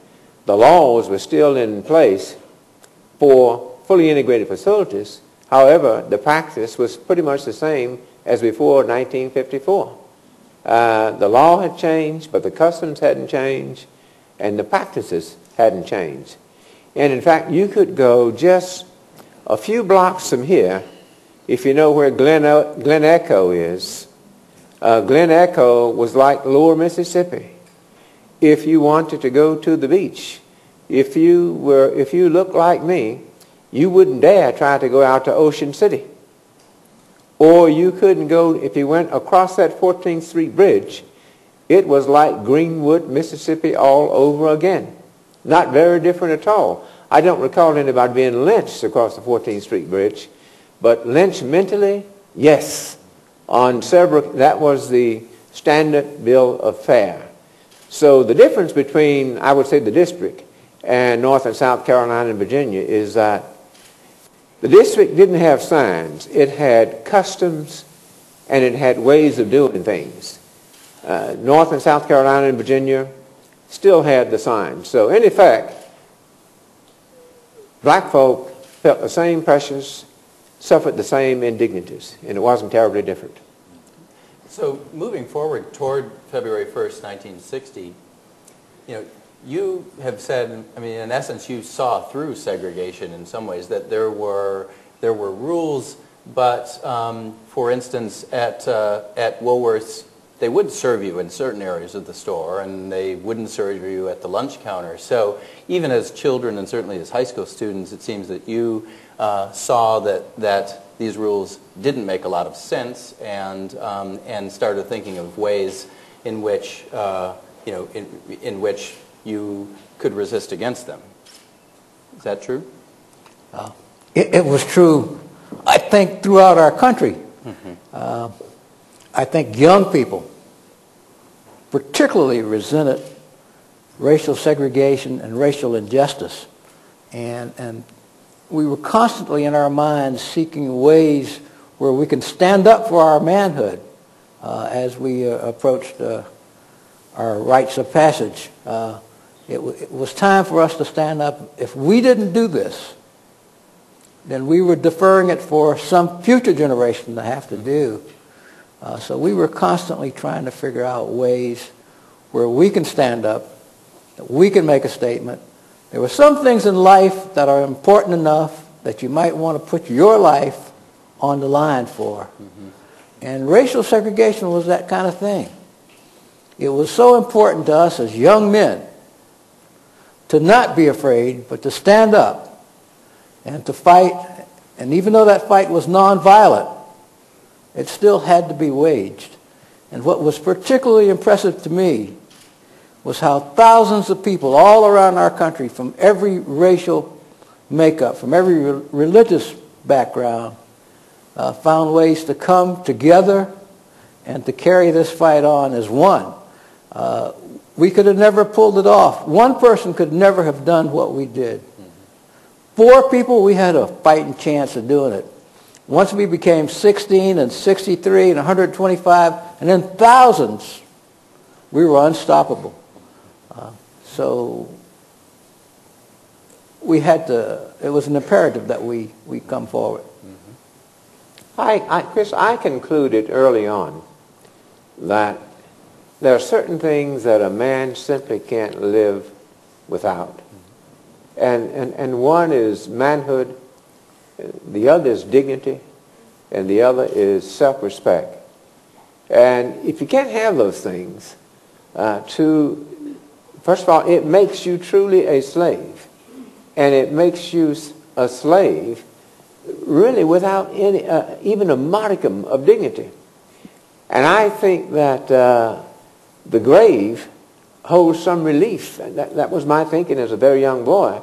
the laws were still in place for fully integrated facilities. However, the practice was pretty much the same as before 1954. The law had changed, but the customs hadn't changed, and the practices hadn't changed. And in fact, you could go just a few blocks from here if you know where Glen Echo is. Glen Echo was like Lower Mississippi. If you wanted to go to the beach, if you looked like me, you wouldn't dare try to go out to Ocean City. Or you couldn't go, if you went across that 14th Street Bridge, it was like Greenwood, Mississippi all over again. Not very different at all. I don't recall anybody being lynched across the 14th Street Bridge. But lynch mentally, yes. On several, that was the standard bill of fare. So the difference between, I would say, the district and North and South Carolina and Virginia is that the district didn't have signs. It had customs and it had ways of doing things. North and South Carolina and Virginia still had the signs. So in effect, black folk felt the same pressures, suffered the same indignities, and it wasn't terribly different. So moving forward toward February 1st, 1960, you have said, in essence, you saw through segregation in some ways, that there were rules, but for instance, at Woolworth's, they would serve you in certain areas of the store, and they wouldn't serve you at the lunch counter. So even as children, and certainly as high school students, it seems that you saw that these rules didn't make a lot of sense, and started thinking of ways in which in which you could resist against them. Is that true? It was true, I think, throughout our country. Mm-hmm. I think young people particularly resented racial segregation and racial injustice. And we were constantly in our minds seeking ways where we can stand up for our manhood as we approached our rites of passage. It was time for us to stand up. If we didn't do this, then we were deferring it for some future generation to have to do. So we were constantly trying to figure out ways where we can stand up, that we can make a statement. There were some things in life that are important enough that you might want to put your life on the line for. Mm-hmm. And racial segregation was that kind of thing. It was so important to us as young men to not be afraid, but to stand up and to fight. And even though that fight was nonviolent, it still had to be waged. And what was particularly impressive to me was how thousands of people all around our country, from every racial makeup, from every religious background, found ways to come together and to carry this fight on as one. We could have never pulled it off. One person could never have done what we did. Four people, we had a fighting chance of doing it. Once we became 16 and 63 and 125 and then thousands, we were unstoppable. So we had to, it was an imperative that we come forward. Mm-hmm. Chris, I concluded early on that there are certain things that a man simply can't live without. And one is manhood. The other is dignity, and the other is self-respect. And if you can't have those things, first of all, it makes you truly a slave. And it makes you a slave really without any, even a modicum of dignity. And I think that the grave holds some relief. That was my thinking as a very young boy.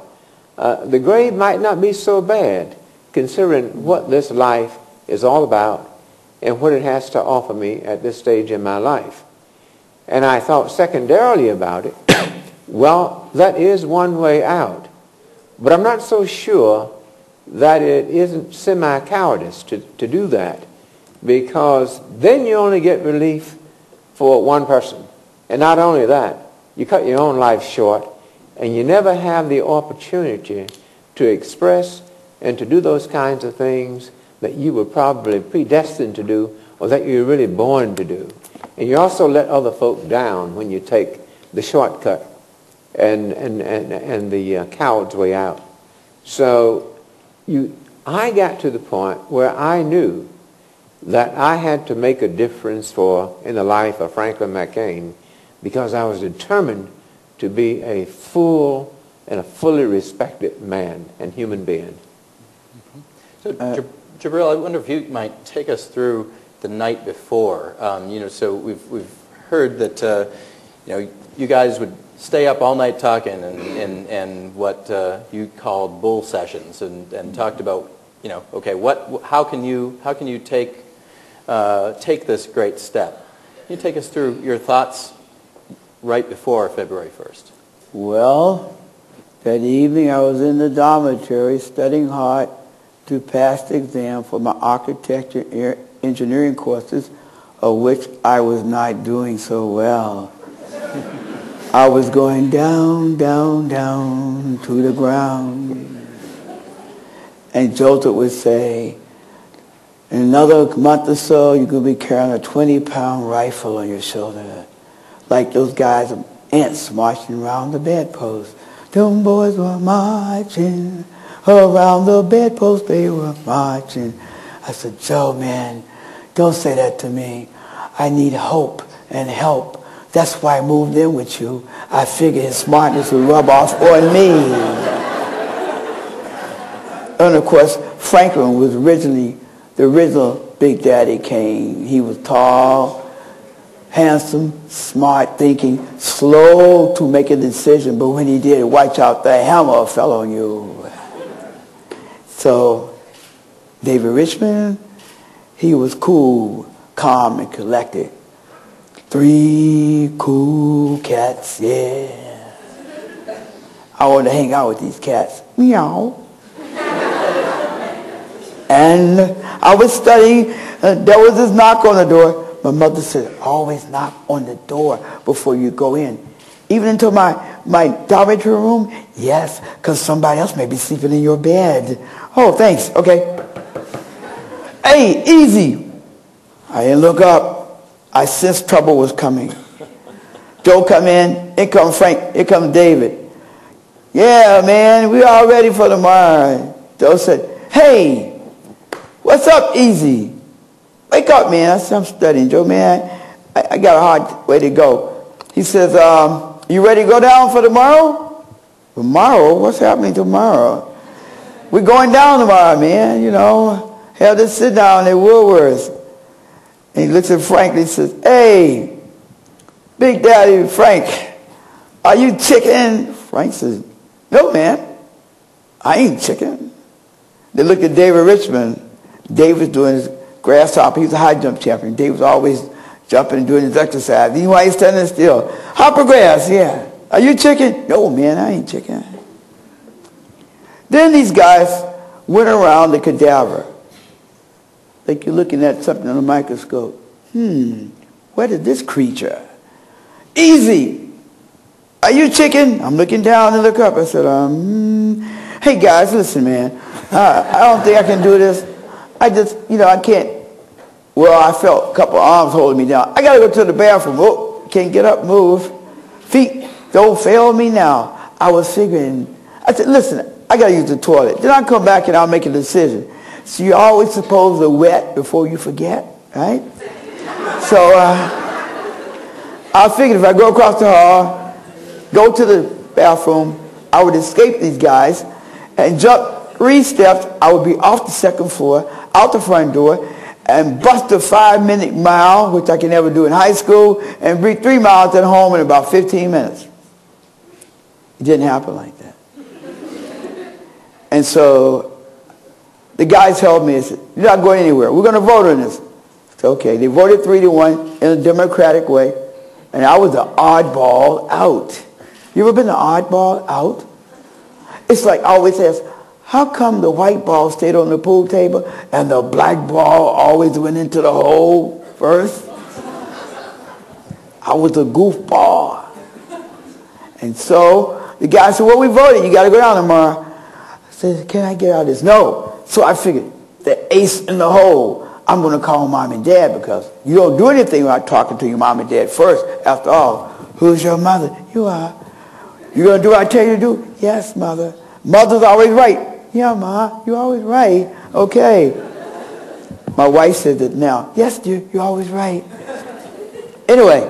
The grave might not be so bad, considering what this life is all about and what it has to offer me at this stage in my life. And I thought secondarily about it, well, that is one way out. But I'm not so sure that it isn't semi-cowardice to do that, because then you only get relief for one person. And not only that, you cut your own life short and you never have the opportunity to express and to do those kinds of things that you were probably predestined to do or that you were really born to do. And you also let other folk down when you take the shortcut and the coward's way out. So I got to the point where I knew that I had to make a difference in the life of Franklin McCain, because I was determined to be a full and a fully respected man and human being. So, Jibreel, I wonder if you might take us through the night before. So we've heard that you guys would stay up all night talking and what you called bull sessions, and talked about you know, okay, what, how can you take this great step? Can you take us through your thoughts right before February 1st? Well, that evening I was in the dormitory studying hard to pass the exam for my architecture and engineering courses, of which I was not doing so well. I was going down, down, down to the ground. And Joseph would say, in another month or so, you're going to be carrying a 20-pound rifle on your shoulder, like those guys, ants marching around the bedpost. Them boys were marching around the bedpost, they were marching. I said, Joe, man, don't say that to me. I need hope and help. That's why I moved in with you. I figured his smartness would rub off on me. And of course, Franklin was originally, the original Big Daddy Kane. He was tall, handsome, smart thinking, slow to make a decision, but when he did, it wiped out the hammer fell on you. So, David Richmond, he was cool, calm, and collected. Three cool cats, yeah. I wanted to hang out with these cats. Meow. And I was studying. There was this knock on the door. My mother said, always knock on the door before you go in. Even into my dormitory room? Yes, because somebody else may be sleeping in your bed. Oh, thanks. Okay. Hey, easy. I didn't look up. I sensed trouble was coming. Joe come in. In comes Frank. Here comes David. Yeah, man, we all ready for tomorrow. Joe said, hey, what's up, easy? Wake up, man. I said, I'm studying, Joe, man. I got a hard way to go. He says, you ready to go down for tomorrow? Tomorrow? What's happening tomorrow? We're going down tomorrow, man, you know. Have this sit down at Woolworth's. And he looks at Frank and he says, hey, Big Daddy Frank, are you chicken? Frank says, no, man, I ain't chicken. They looked at David Richmond. Dave was doing his grasshopper. He was a high jump champion. Dave was always jumping and doing his exercise. You know why he's standing still? Hopper grass, yeah. Are you chicken? No, man, I ain't chicken. Then these guys went around the cadaver. Like you're looking at something on a microscope. What is this creature? Easy. Are you chicken? I'm looking down and look up. I said, hey guys, listen, man. I don't think I can do this. I just, you know, I can't. Well, I felt a couple of arms holding me down. I got to go to the bathroom. Oh, can't get up, move. Feet, don't fail me now. I was figuring. I said, listen, I got to use the toilet. Then I'll come back and I'll make a decision. So you're always supposed to wet before you forget, right? So I figured if I go across the hall, go to the bathroom, I would escape these guys and jump 3 steps. I would be off the second floor, out the front door, and bust a 5-minute mile, which I can never do in high school, and breathe 3 miles at home in about 15 minutes. It didn't happen like that. And so the guys held me and said, you're not going anywhere. We're going to vote on this. I said, okay. They voted 3-1 in a democratic way, and I was the oddball out. You ever been the oddball out? It's like I always ask, how come the white ball stayed on the pool table and the black ball always went into the hole first? I was a goofball. And so the guy said, well, we voted. You got to go down tomorrow. I said, can I get out of this? No. So I figured, the ace in the hole, I'm going to call mom and dad because you don't do anything without talking to your mom and dad first. After all, who's your mother? You are. You're going to do what I tell you to do? Yes, mother. Mother's always right. Yeah, ma, you're always right. Okay. My wife said that now. Yes, dear, you're always right. Anyway,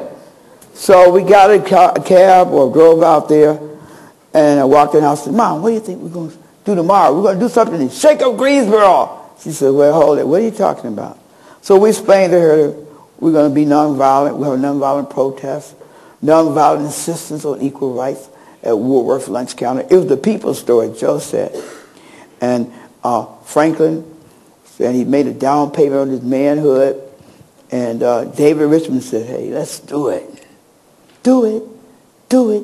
so we got a cab or drove out there, and I walked in the house and said, Mom, what do you think we're going to do tomorrow? We're going to do something to shake up Greensboro. She said, well, hold it. What are you talking about? So we explained to her that we're going to be nonviolent. We have a nonviolent protest, nonviolent insistence on equal rights at Woolworth's Lunch Counter. It was the people's story, Joe said. And Franklin, and he made a down payment on his manhood. And David Richmond said, hey, let's do it. Do it. Do it.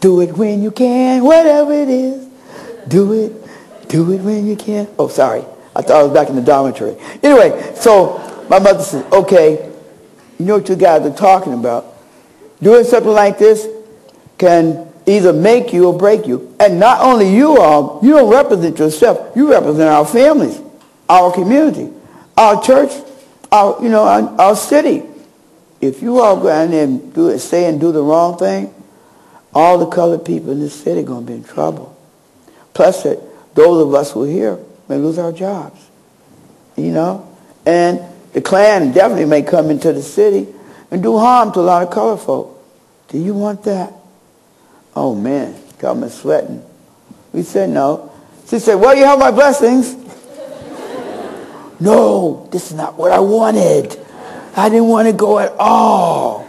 Do it when you can, whatever it is. Do it. Do it when you can. Oh, sorry. I thought I was back in the dormitory. Anyway, so my mother said, okay, you know what you guys are talking about. Doing something like this can either make you or break you. And not only you all, you don't represent yourself. You represent our families, our community, our church, our, you know, our city. If you all go out there and do it, say and do the wrong thing, all the colored people in this city are going to be in trouble. Plus, that those of us who are here may lose our jobs, you know. And the Klan definitely may come into the city and do harm to a lot of colored folk. Do you want that? Oh, man, government sweating. We said no. She said, well, you have my blessings. No, this is not what I wanted. I didn't want to go at all.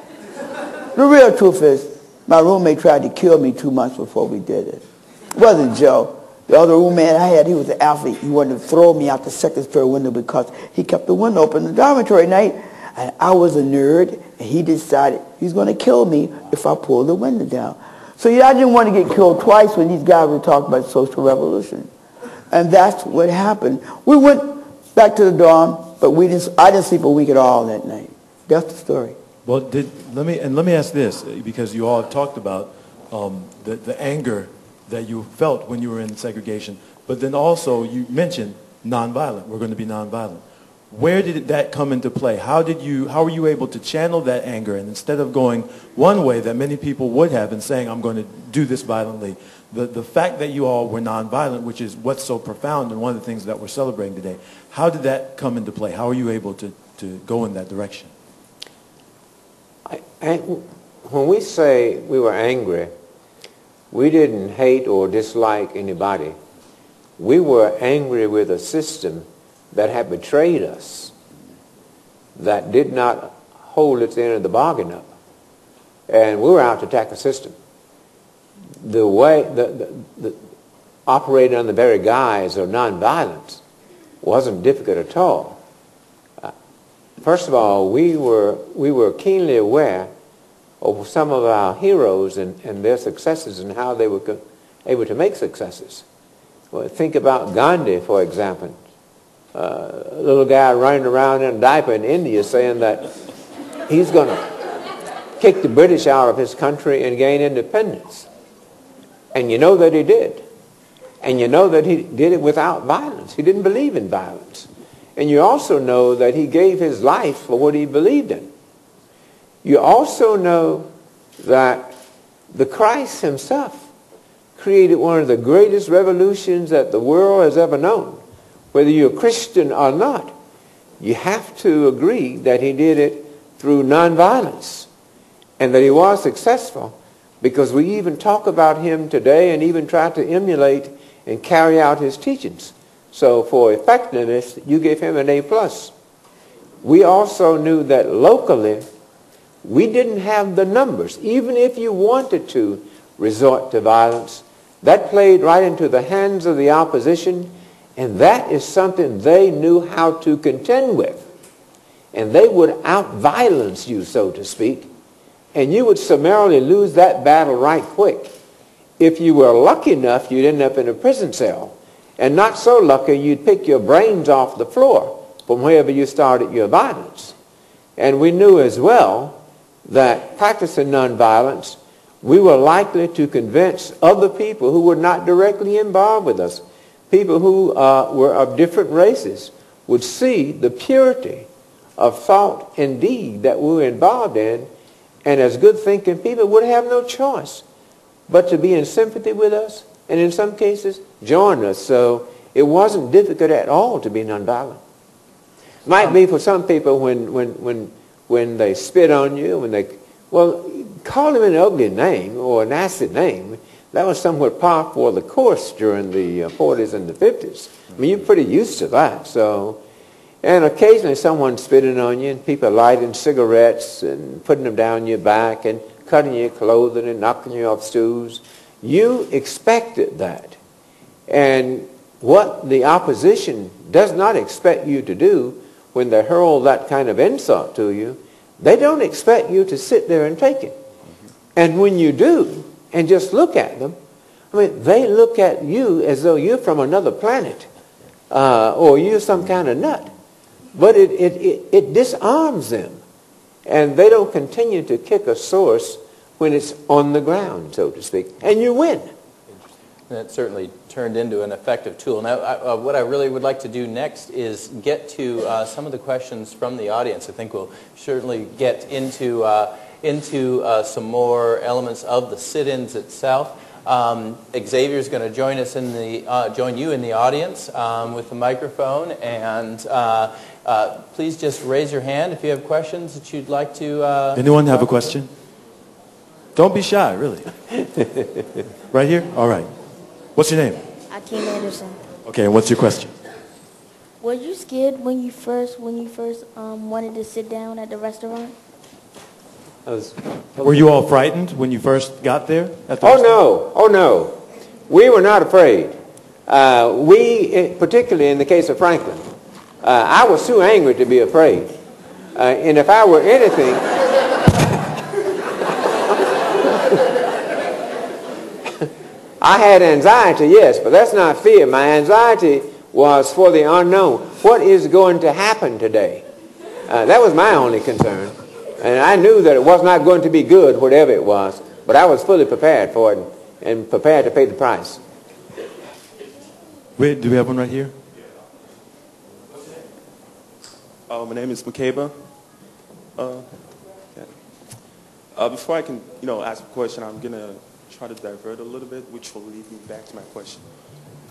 The real truth is, my roommate tried to kill me 2 months before we did it. It wasn't Joe. The other roommate I had, he was an athlete. He wanted to throw me out the second-story window because he kept the window open in the dormitory night. And I was a nerd, and he decided he's going to kill me if I pull the window down. So yeah, I didn't want to get killed twice when these guys were talking about social revolution. And that's what happened. We went back to the dorm, but I didn't sleep a week at all that night. That's the story. Well, let me ask this, because you all have talked about the anger that you felt when you were in segregation, but then also you mentioned nonviolent. We're going to be nonviolent. Where did that come into play? How were you able to channel that anger? And instead of going one way that many people would have and saying, I'm going to do this violently, the fact that you all were nonviolent, which is what's so profound and one of the things that we're celebrating today, how did that come into play? How are you able to go in that direction? When we say we were angry, we didn't hate or dislike anybody. We were angry with a system that had betrayed us, that did not hold its end of the bargain up. And we were out to attack the system. The way, the operating under the very guise of nonviolence wasn't difficult at all. First of all, we were keenly aware of some of our heroes and their successes and how they were able to make successes. Well, think about Gandhi, for example. A little guy running around in a diaper in India saying that he's going to kick the British out of his country and gain independence. And you know that he did. And you know that he did it without violence. He didn't believe in violence. And you also know that he gave his life for what he believed in. You also know that the Christ himself created one of the greatest revolutions that the world has ever known. Whether you're a Christian or not, you have to agree that he did it through nonviolence and that he was successful, because we even talk about him today and even try to emulate and carry out his teachings. So for effectiveness, you gave him an A+. We also knew that locally, we didn't have the numbers. Even if you wanted to resort to violence, that played right into the hands of the opposition. And that is something they knew how to contend with. And they would out-violence you, so to speak. And you would summarily lose that battle right quick. If you were lucky enough, you'd end up in a prison cell. And not so lucky, you'd pick your brains off the floor from wherever you started your violence. And we knew as well that practicing nonviolence, we were likely to convince other people who were not directly involved with us. People who were of different races would see the purity of thought and deed that we were involved in, and as good-thinking people would have no choice but to be in sympathy with us and in some cases join us. So it wasn't difficult at all to be nonviolent. Might be for some people when they spit on you, when they, well, call him an ugly name or a nasty name. That was somewhat par for the course during the 40s and the 50s. I mean, you're pretty used to that. So, and occasionally someone spitting on you, and people lighting cigarettes and putting them down your back and cutting your clothing and knocking you off stools. You expected that. And what the opposition does not expect you to do when they hurl that kind of insult to you, they don't expect you to sit there and take it. And when you do, and just look at them, I mean, they look at you as though you're from another planet or you're some kind of nut. But it disarms them. And they don't continue to kick a source when it's on the ground, so to speak. And you win. And it certainly turned into an effective tool. Now, what I really would like to do next is get to some of the questions from the audience. I think we'll certainly get into some more elements of the sit-ins itself. Xavier's going to join us in the join you in the audience with the microphone, and please just raise your hand if you have questions that you'd like to. Anyone have a question? Don't be shy, really. Right here? All right. What's your name? Akeem Anderson. Okay, and what's your question? Were you scared when you first wanted to sit down at the restaurant? Were you all frightened when you first got there? At the restaurant? No. Oh, no. We were not afraid. Particularly in the case of Franklin, I was too angry to be afraid. And if I were anything... I had anxiety, yes, but that's not fear. My anxiety was for the unknown. What is going to happen today? That was my only concern. And I knew that it was not going to be good, whatever it was, but I was fully prepared for it and prepared to pay the price. Wait, do we have one right here? My name is Makeba. Before I can, ask a question, I'm going to try to divert a little bit, which will lead me back to my question.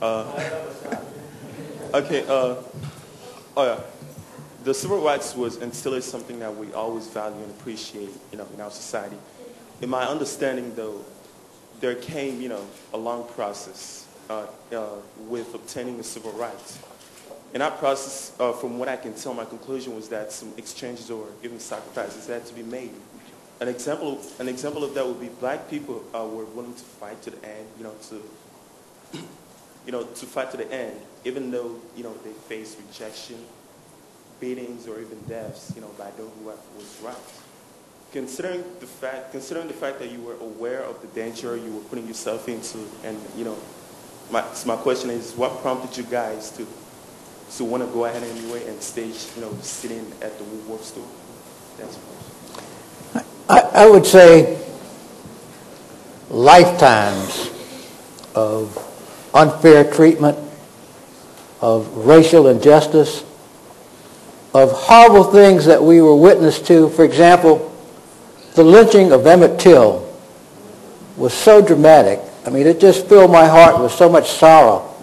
The civil rights was and still is something that we always value and appreciate, in our society. In my understanding, though, there came, a long process with obtaining the civil rights. And that process, from what I can tell, my conclusion was that some exchanges or even sacrifices had to be made. An example of that would be black people were willing to fight to the end, to fight to the end, even though they faced rejection, beatings, or even deaths, by those who was right. Considering the fact that you were aware of the danger you were putting yourself into, and so my question is, what prompted you guys to want to go ahead anyway and stage, sitting at the Woolworth's store? That's my question. I would say lifetimes of unfair treatment, of racial injustice, of horrible things that we were witness to. For example, the lynching of Emmett Till was so dramatic. I mean, it just filled my heart with so much sorrow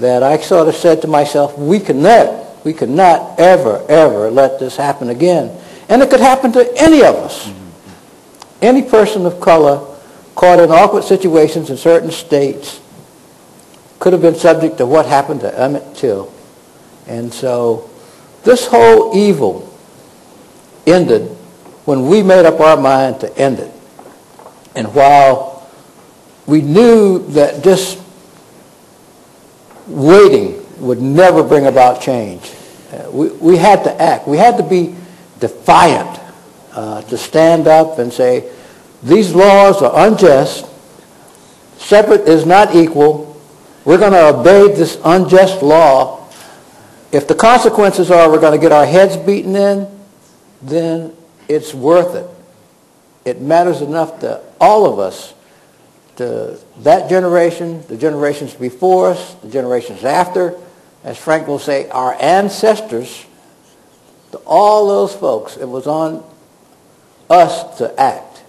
that I sort of said to myself, we cannot ever let this happen again. And it could happen to any of us. Any person of color caught in awkward situations in certain states could have been subject to what happened to Emmett Till. And so this whole evil ended when we made up our mind to end it. And while we knew that just waiting would never bring about change, we had to act. We had to be defiant, to stand up and say, these laws are unjust, separate is not equal, we're going to obey this unjust law. If the consequences are we're going to get our heads beaten in, then it's worth it. It matters enough to all of us, to that generation, the generations before us, the generations after, as Frank will say, our ancestors, to all those folks, it was on us to act.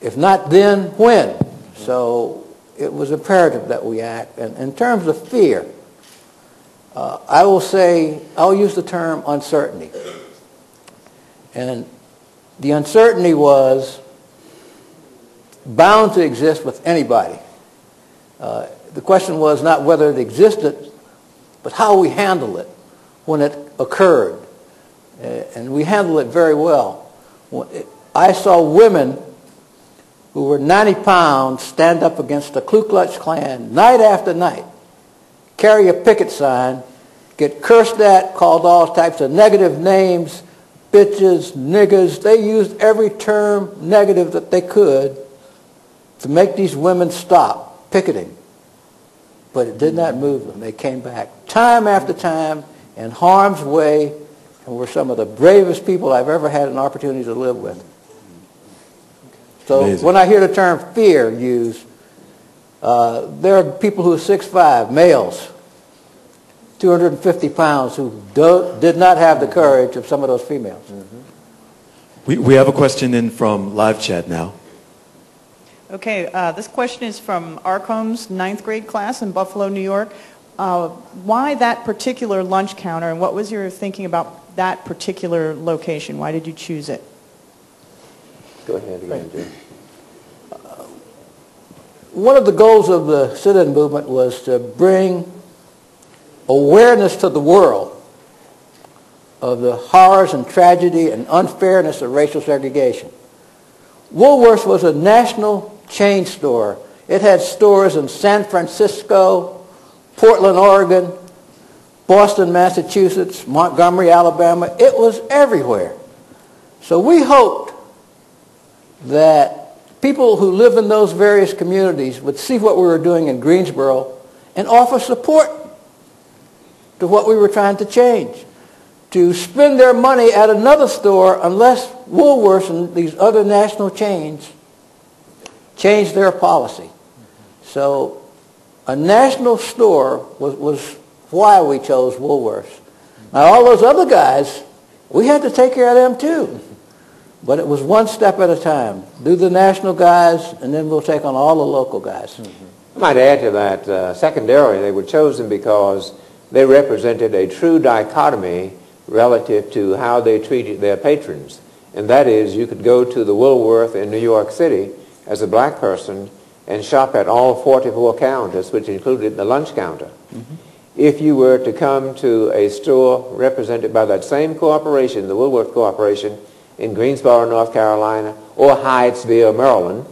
If not then, when? So it was imperative that we act. And in terms of fear, I'll use the term uncertainty. And the uncertainty was bound to exist with anybody. The question was not whether it existed, but how we handle it when it occurred, and we handled it very well. I saw women who were 90 pounds stand up against the Ku Klux Klan night after night, carry a picket sign, get cursed at, called all types of negative names, bitches, niggers. They used every term negative that they could to make these women stop picketing. But it did not move them. They came back time after time in harm's way and were some of the bravest people I've ever had an opportunity to live with. So amazing. When I hear the term fear used, there are people who are 6'5", males, 250 pounds, who did not have the courage of some of those females. Mm-hmm. We have a question in from live chat now. Okay, this question is from Arcombe's 9th grade class in Buffalo, New York. Why that particular lunch counter, and what was your thinking about that particular location? Why did you choose it? Go ahead again, Jim. One of the goals of the sit-in movement was to bring awareness to the world of the horrors and tragedy and unfairness of racial segregation. Woolworth's was a national chain store. It had stores in San Francisco, Portland, Oregon, Boston, Massachusetts, Montgomery, Alabama. It was everywhere. So we hoped that people who live in those various communities would see what we were doing in Greensboro and offer support to what we were trying to change, to spend their money at another store unless Woolworths and these other national chains changed their policy. So a national store was why we chose Woolworths. Now all those other guys, we had to take care of them too. But it was one step at a time. Do the national guys, and then we'll take on all the local guys. I might add to that, secondarily, they were chosen because they represented a true dichotomy relative to how they treated their patrons. And that is, you could go to the Woolworth in New York City as a black person and shop at all 44 counters, which included the lunch counter. Mm-hmm. If you were to come to a store represented by that same corporation, the Woolworth Corporation, in Greensboro, North Carolina, or Hydesville, Maryland,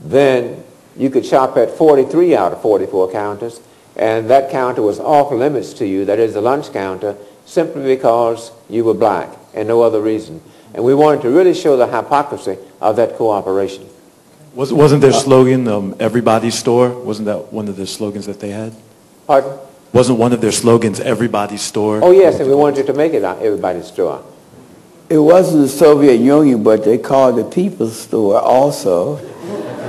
then you could shop at 43 out of 44 counters, and that counter was off limits to you, that is the lunch counter, simply because you were black and no other reason. And we wanted to really show the hypocrisy of that cooperation. Wasn't their slogan, everybody's store? Wasn't that one of the slogans that they had? Pardon? Wasn't one of their slogans, everybody's store? Oh yes, and we wanted to make it everybody's store. It wasn't the Soviet Union, but they called it the People's Store also.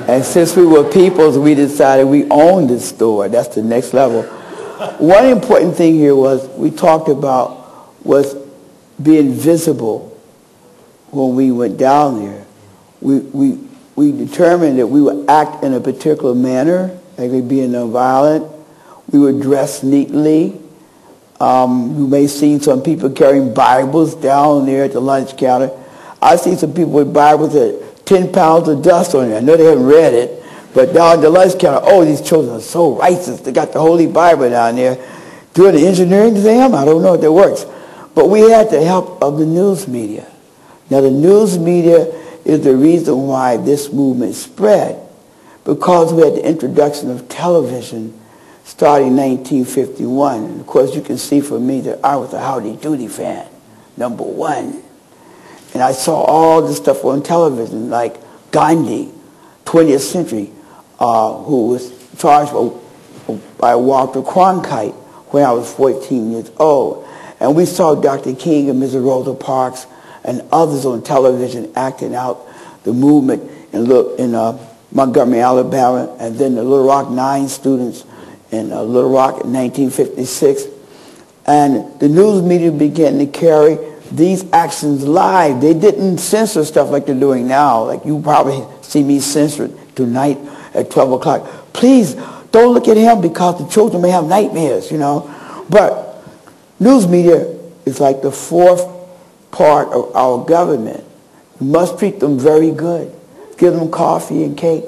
And since we were peoples, we decided we owned the store. That's the next level. One important thing here was, we talked about, was being visible. When we went down there, we determined that we would act in a particular manner, like being nonviolent. We would dress neatly. You may have seen some people carrying Bibles down there at the lunch counter. I've seen some people with Bibles that 10 pounds of dust on it. I know they haven't read it, but down at the lunch counter, oh, these children are so righteous. They got the Holy Bible down there. Doing an engineering exam, I don't know if that works. But we had the help of the news media. Now, the news media is the reason why this movement spread, because we had the introduction of television starting in 1951. And of course, you can see from me that I was a Howdy Doody fan, #1. And I saw all this stuff on television, like Gandhi, 20th century, who was charged by Walter Cronkite when I was 14 years old. And we saw Dr. King and Mrs. Rosa Parks and others on television acting out the movement in Montgomery, Alabama, and then the Little Rock 9 students in Little Rock in 1956. And the news media began to carry these actions live. They didn't censor stuff like they're doing now. Like you probably see me censored tonight at 12 o'clock. Please don't look at him because the children may have nightmares, you know. But news media is like the fourth part of our government. You must treat them very good. Give them coffee and cake.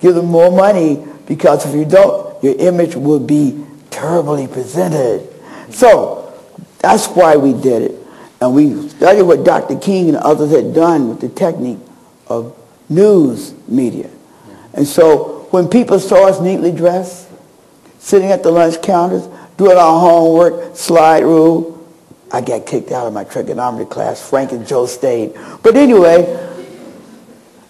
Give them more money, because if you don't, your image will be terribly presented. So that's why we did it. And we studied what Dr. King and others had done with the technique of news media. And so when people saw us neatly dressed, sitting at the lunch counters, doing our homework, slide rule, I got kicked out of my trigonometry class. Frank and Joe stayed. But anyway,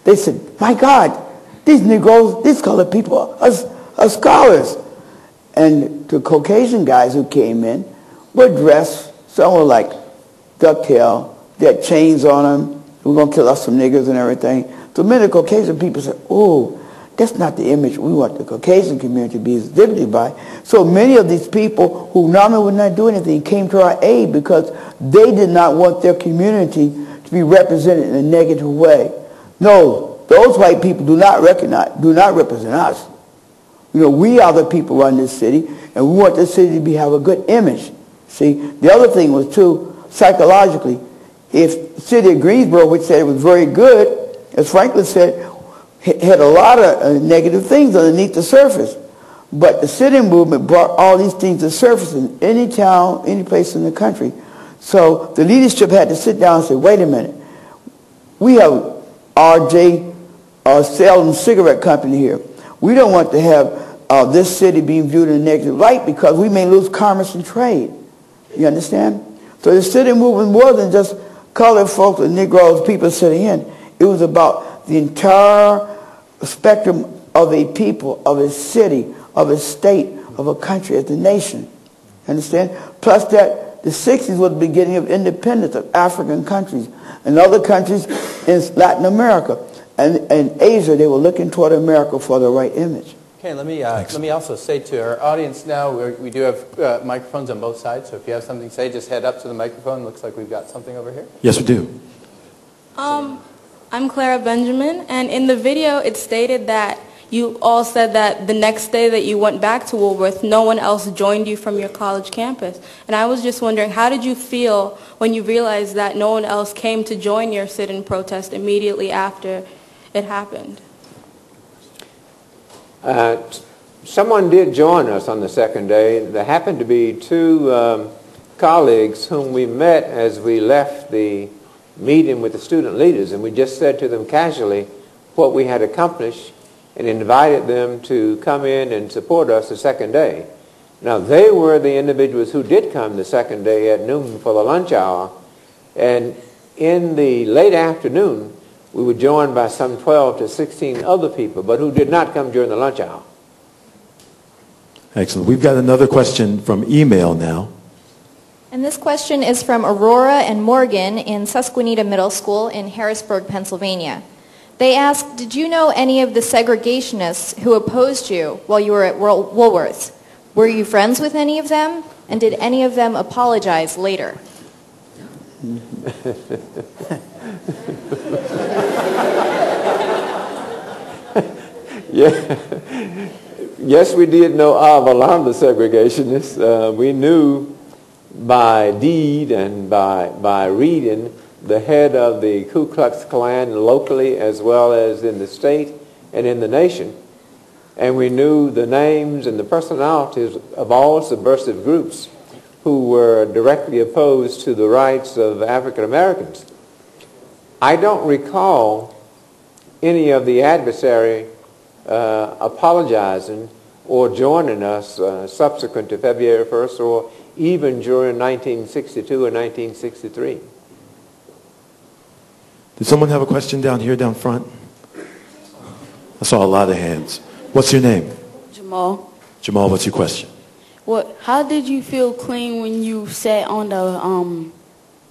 they said, my God, these Negroes, these colored people are scholars. And the Caucasian guys who came in were dressed, some were like ducktail, they had chains on them, we're going to kill us some niggers and everything. So many Caucasian people said, oh, that's not the image we want the Caucasian community to be exhibited by. So many of these people who normally would not do anything came to our aid because they did not want their community to be represented in a negative way. No, those white people do not represent us. You know, we are the people who run this city, and we want this city to have a good image. See, the other thing was, too, psychologically, if the city of Greensboro, which said it was very good, as Franklin said, had a lot of negative things underneath the surface. But the city movement brought all these things to the surface in any town, any place in the country. So the leadership had to sit down and say, wait a minute, we have R.J. Selden Cigarette Company here. We don't want to have this city being viewed in a negative light because we may lose commerce and trade. You understand? So the city movement more than just colored folks and Negroes, people sitting in. It was about the entire spectrum of a people, of a city, of a state, of a country, of the nation. You understand? Plus that, the 60s was the beginning of independence of African countries and other countries in Latin America. And Asia, they were looking toward America for the right image. Okay, let me also say to our audience now, we do have microphones on both sides, so if you have something to say, just head up to the microphone. Looks like we've got something over here. Yes, we do. I'm Clara Benjamin, and in the video it stated that you all said that the next day that you went back to Woolworth, no one else joined you from your college campus. And I was just wondering, how did you feel when you realized that no one else came to join your sit-in protest immediately after it happened? Someone did join us on the second day. There happened to be two colleagues whom we met as we left the meeting with the student leaders, and we just said to them casually what we had accomplished and invited them to come in and support us the second day. Now, they were the individuals who did come the second day at noon for the lunch hour, and in the late afternoon, we were joined by some 12 to 16 other people, but who did not come during the lunch hour. Excellent. We've got another question from email now. And this question is from Aurora and Morgan in Susquehanna Middle School in Harrisburg, Pennsylvania. They asked, did you know any of the segregationists who opposed you while you were at Woolworth's? Were you friends with any of them? And did any of them apologize later? Yeah. Yes, we did know of a lot of the segregationists. We knew by deed and by reading the head of the Ku Klux Klan locally as well as in the state and in the nation. And we knew the names and the personalities of all subversive groups who were directly opposed to the rights of African Americans. I don't recall any of the adversary apologizing or joining us subsequent to February 1st or even during 1962 or 1963. Did someone have a question down here, down front? I saw a lot of hands. What's your name? Jamal. Jamal, what's your question? Well, how did you feel, Clean, when you sat on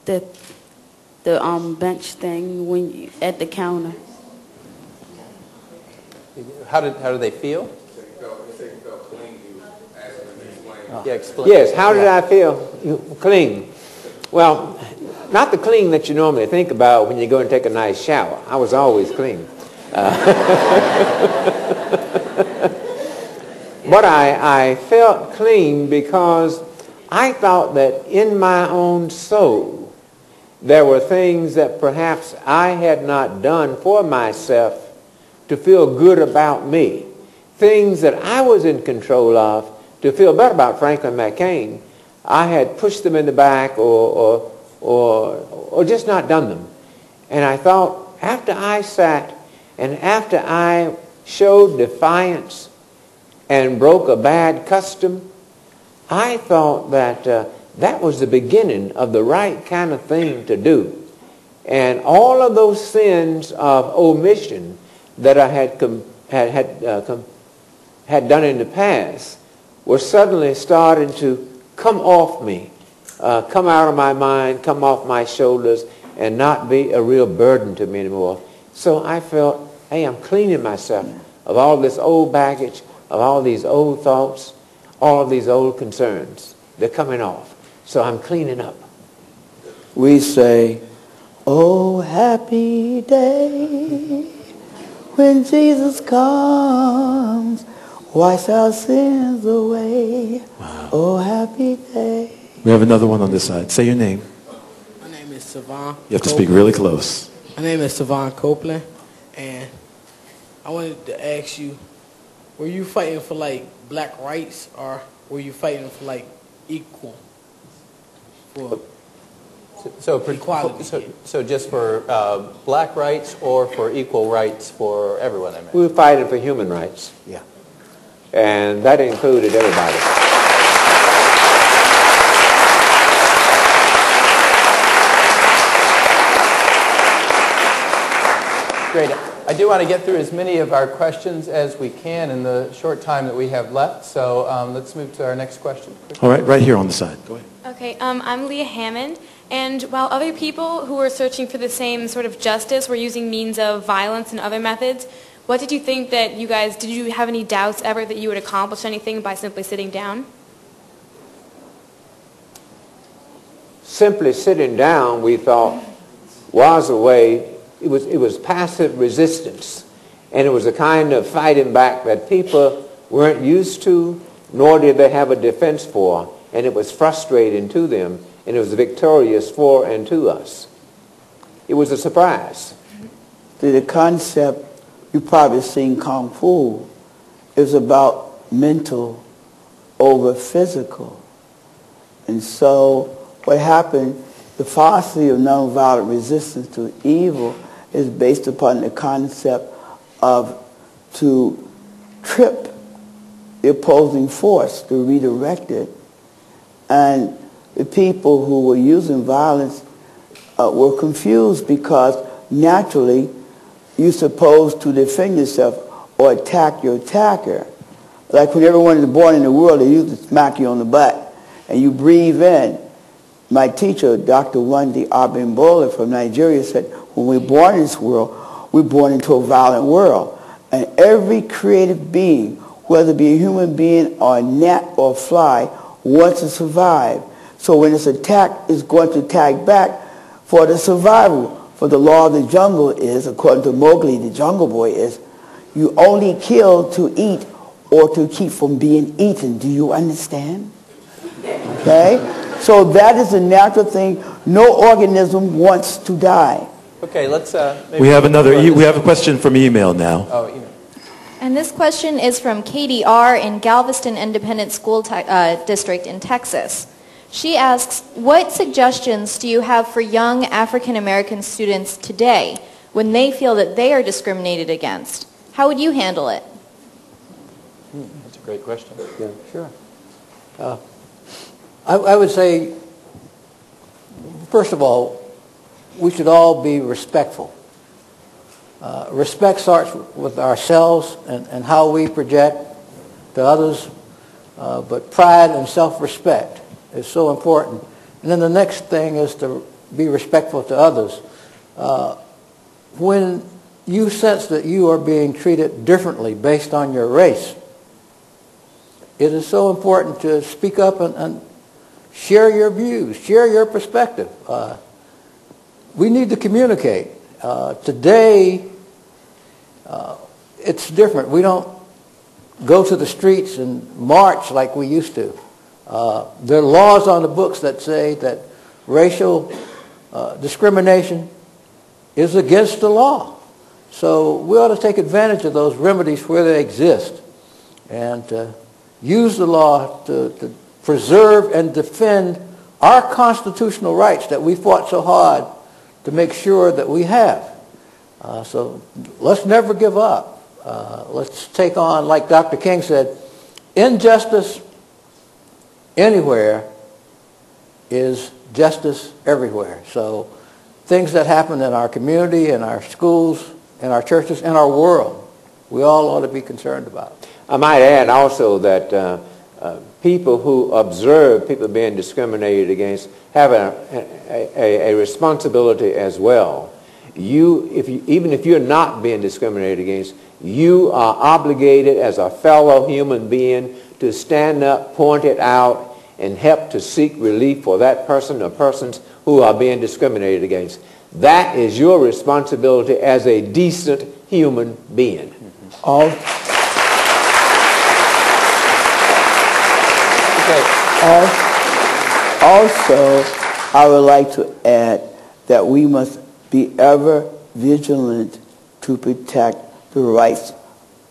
the bench thing when you, at the counter? How did they feel? Yeah, explain. Yes, how did I feel? Clean. Well, not the clean that you normally think about when you go and take a nice shower. I was always clean. But I felt clean because I thought that in my own soul there were things that perhaps I had not done for myself to feel good about me, things that I was in control of to feel better about Franklin McCain. I had pushed them in the back or just not done them. And I thought, after I sat And after I showed defiance and broke a bad custom, I thought that that was the beginning of the right kind of thing to do. And all of those sins of omission that I had done in the past were suddenly starting to come off me, come out of my mind, come off my shoulders, and not be a real burden to me anymore. So I felt, hey, I'm cleaning myself of all this old baggage, of all these old thoughts, all of these old concerns. They're coming off. So I'm cleaning up. We say, oh, happy day when Jesus comes, wash our sins away. Wow. Oh, happy day. We have another one on this side. Say your name. My name is Savon. You have to speak really close. My name is Savon Copeland, and I wanted to ask you, were you fighting for, like, black rights, or were you fighting for, like, equal? Equality. So just for black rights or for equal rights for everyone? I mean, we were fighting for human rights. Yeah. And that included everybody. Great. I do want to get through as many of our questions as we can in the short time that we have left. So let's move to our next question. All right, right here on the side. Go ahead. Okay, I'm Leah Hammond. And while other people who were searching for the same sort of justice were using means of violence and other methods, what did you think that you guys, did you have any doubts ever that you would accomplish anything by simply sitting down? Simply sitting down, we thought, was a way, it was passive resistance. And it was a kind of fighting back that people weren't used to, nor did they have a defense for. And it was frustrating to them, and it was victorious for and to us. It was a surprise. The concept, you've probably seen Kung Fu, is about mental over physical. And so what happened, the philosophy of nonviolent resistance to evil is based upon the concept of to trip the opposing force, to redirect it. And the people who were using violence were confused because naturally you're supposed to defend yourself or attack your attacker. Like when everyone is born in the world, they usually smack you on the butt, and you breathe in. My teacher, Dr. Wande Abimbola from Nigeria, said, when we're born in this world, we're born into a violent world. And every creative being, whether it be a human being or a gnat or a fly, wants to survive. So when it's attacked, it's going to attack back for the survival. For the law of the jungle is, according to Mowgli, the jungle boy is, you only kill to eat or to keep from being eaten. Do you understand? Okay? So that is a natural thing. No organism wants to die. Okay, let's... maybe we have a question from email now. Oh, email. And this question is from Katie R. in Galveston Independent School District in Texas. She asks, what suggestions do you have for young African-American students today when they feel that they are discriminated against? How would you handle it? That's a great question. Yeah, sure. I would say, first of all, we should all be respectful. Respect starts with ourselves and how we project to others, but pride and self-respect is so important. And then the next thing is to be respectful to others. When you sense that you are being treated differently based on your race, it is so important to speak up and share your views, share your perspective. We need to communicate. Today, it's different. We don't go to the streets and march like we used to. There are laws on the books that say that racial discrimination is against the law. So we ought to take advantage of those remedies where they exist and use the law to preserve and defend our constitutional rights that we fought so hard to make sure that we have. So let's never give up. Let's take on, like Dr. King said, injustice anywhere is justice everywhere. So things that happen in our community, in our schools, in our churches, in our world, we all ought to be concerned about. I might add also that people who observe people being discriminated against have a responsibility as well. Even if you're not being discriminated against, you are obligated as a fellow human being to stand up, point it out, and help to seek relief for that person or persons who are being discriminated against. That is your responsibility as a decent human being. Mm-hmm. Also, I would like to add that we must be ever vigilant to protect the rights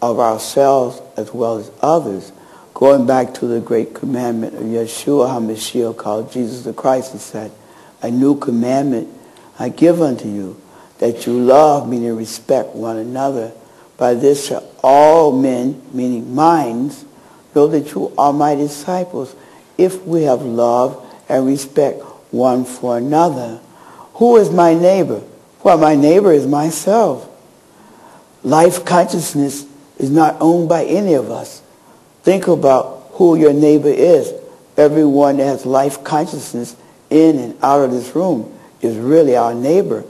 of ourselves as well as others. Going back to the great commandment of Yeshua HaMashiach, called Jesus the Christ, he said, "A new commandment I give unto you, that you love, meaning respect one another. By this shall all men," meaning minds, "know that you are my disciples, if we have love and respect one for another." Who is my neighbor? Well, my neighbor is myself. Life consciousness is not owned by any of us. Think about who your neighbor is. Everyone that has life consciousness in and out of this room is really our neighbor.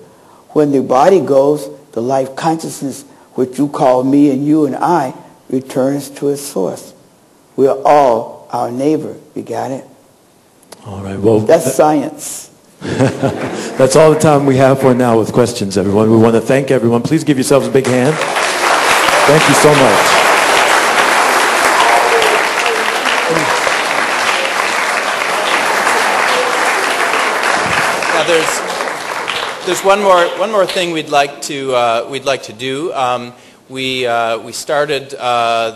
When the body goes, the life consciousness, which you call me and you and I, returns to its source. We are all our neighbor. You got it? All right. Well, that's science. That's all the time we have for now with questions, everyone. We want to thank everyone. Please give yourselves a big hand. Thank you so much. There's one more thing we'd like to do. We started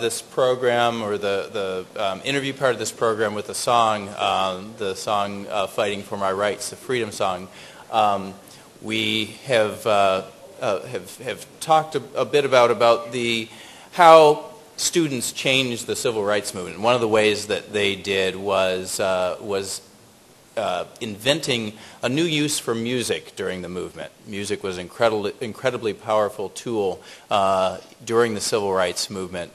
this program, or the interview part of this program, with a song, the song "Fighting for My Rights," the freedom song. We have talked a bit about how students changed the civil rights movement. One of the ways that they did was inventing a new use for music during the movement. Music was an incredibly powerful tool during the civil rights movement,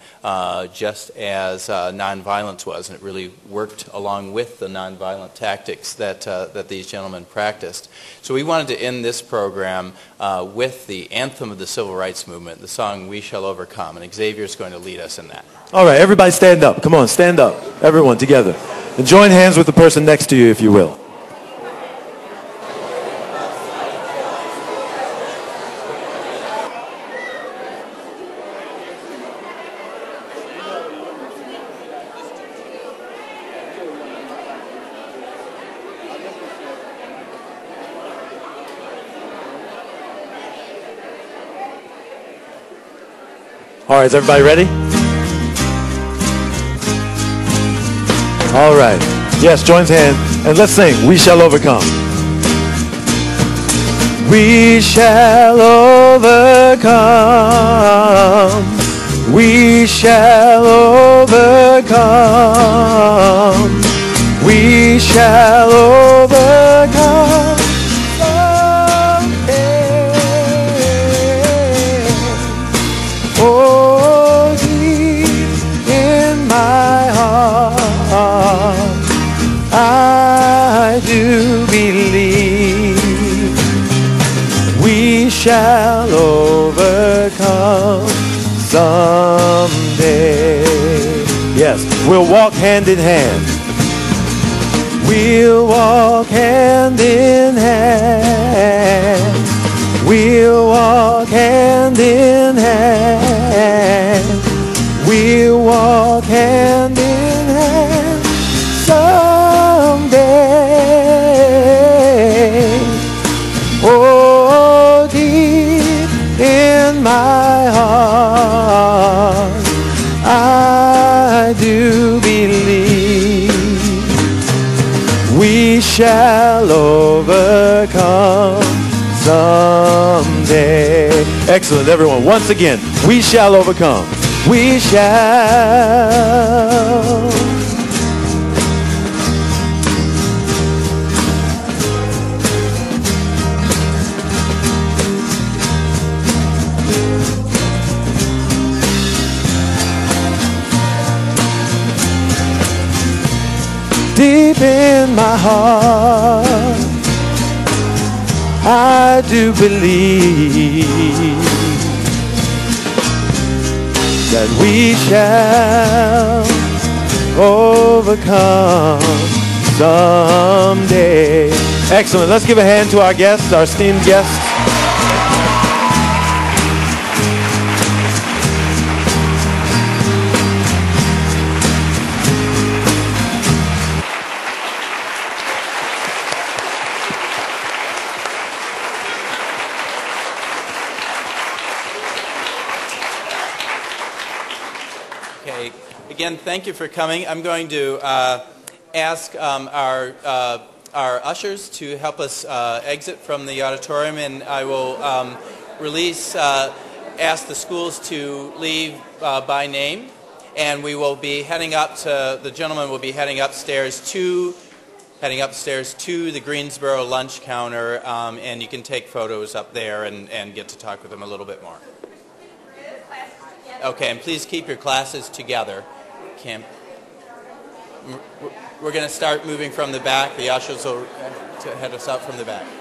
just as nonviolence was, and it really worked along with the nonviolent tactics that, that these gentlemen practiced. So we wanted to end this program with the anthem of the civil rights movement, the song "We Shall Overcome," and Xavier's going to lead us in that. All right, everybody stand up. Come on, stand up. Everyone together. And join hands with the person next to you, if you will. All right, is everybody ready? All right. Yes, join hands and let's sing "We Shall Overcome." We shall overcome. We shall overcome. We shall overcome. We shall overcome someday. Yes, we'll walk hand in hand. We'll walk hand in hand. We'll walk hand in hand. We'll walk hand in hand someday. Oh, my heart, I do believe we shall overcome someday. Excellent, everyone. Once again, we shall overcome. We shall. Deep in my heart, I do believe that we shall overcome someday. Excellent. Let's give a hand to our guests, our esteemed guests. Again, thank you for coming. I'm going to ask our ushers to help us exit from the auditorium, and I will ask the schools to leave by name, and we will be heading up to, the gentleman will be heading upstairs to the Greensboro Lunch Counter, and you can take photos up there and get to talk with them a little bit more. Okay, and please keep your classes together. Camp. We're going to start moving from the back. The ushers will head us out from the back.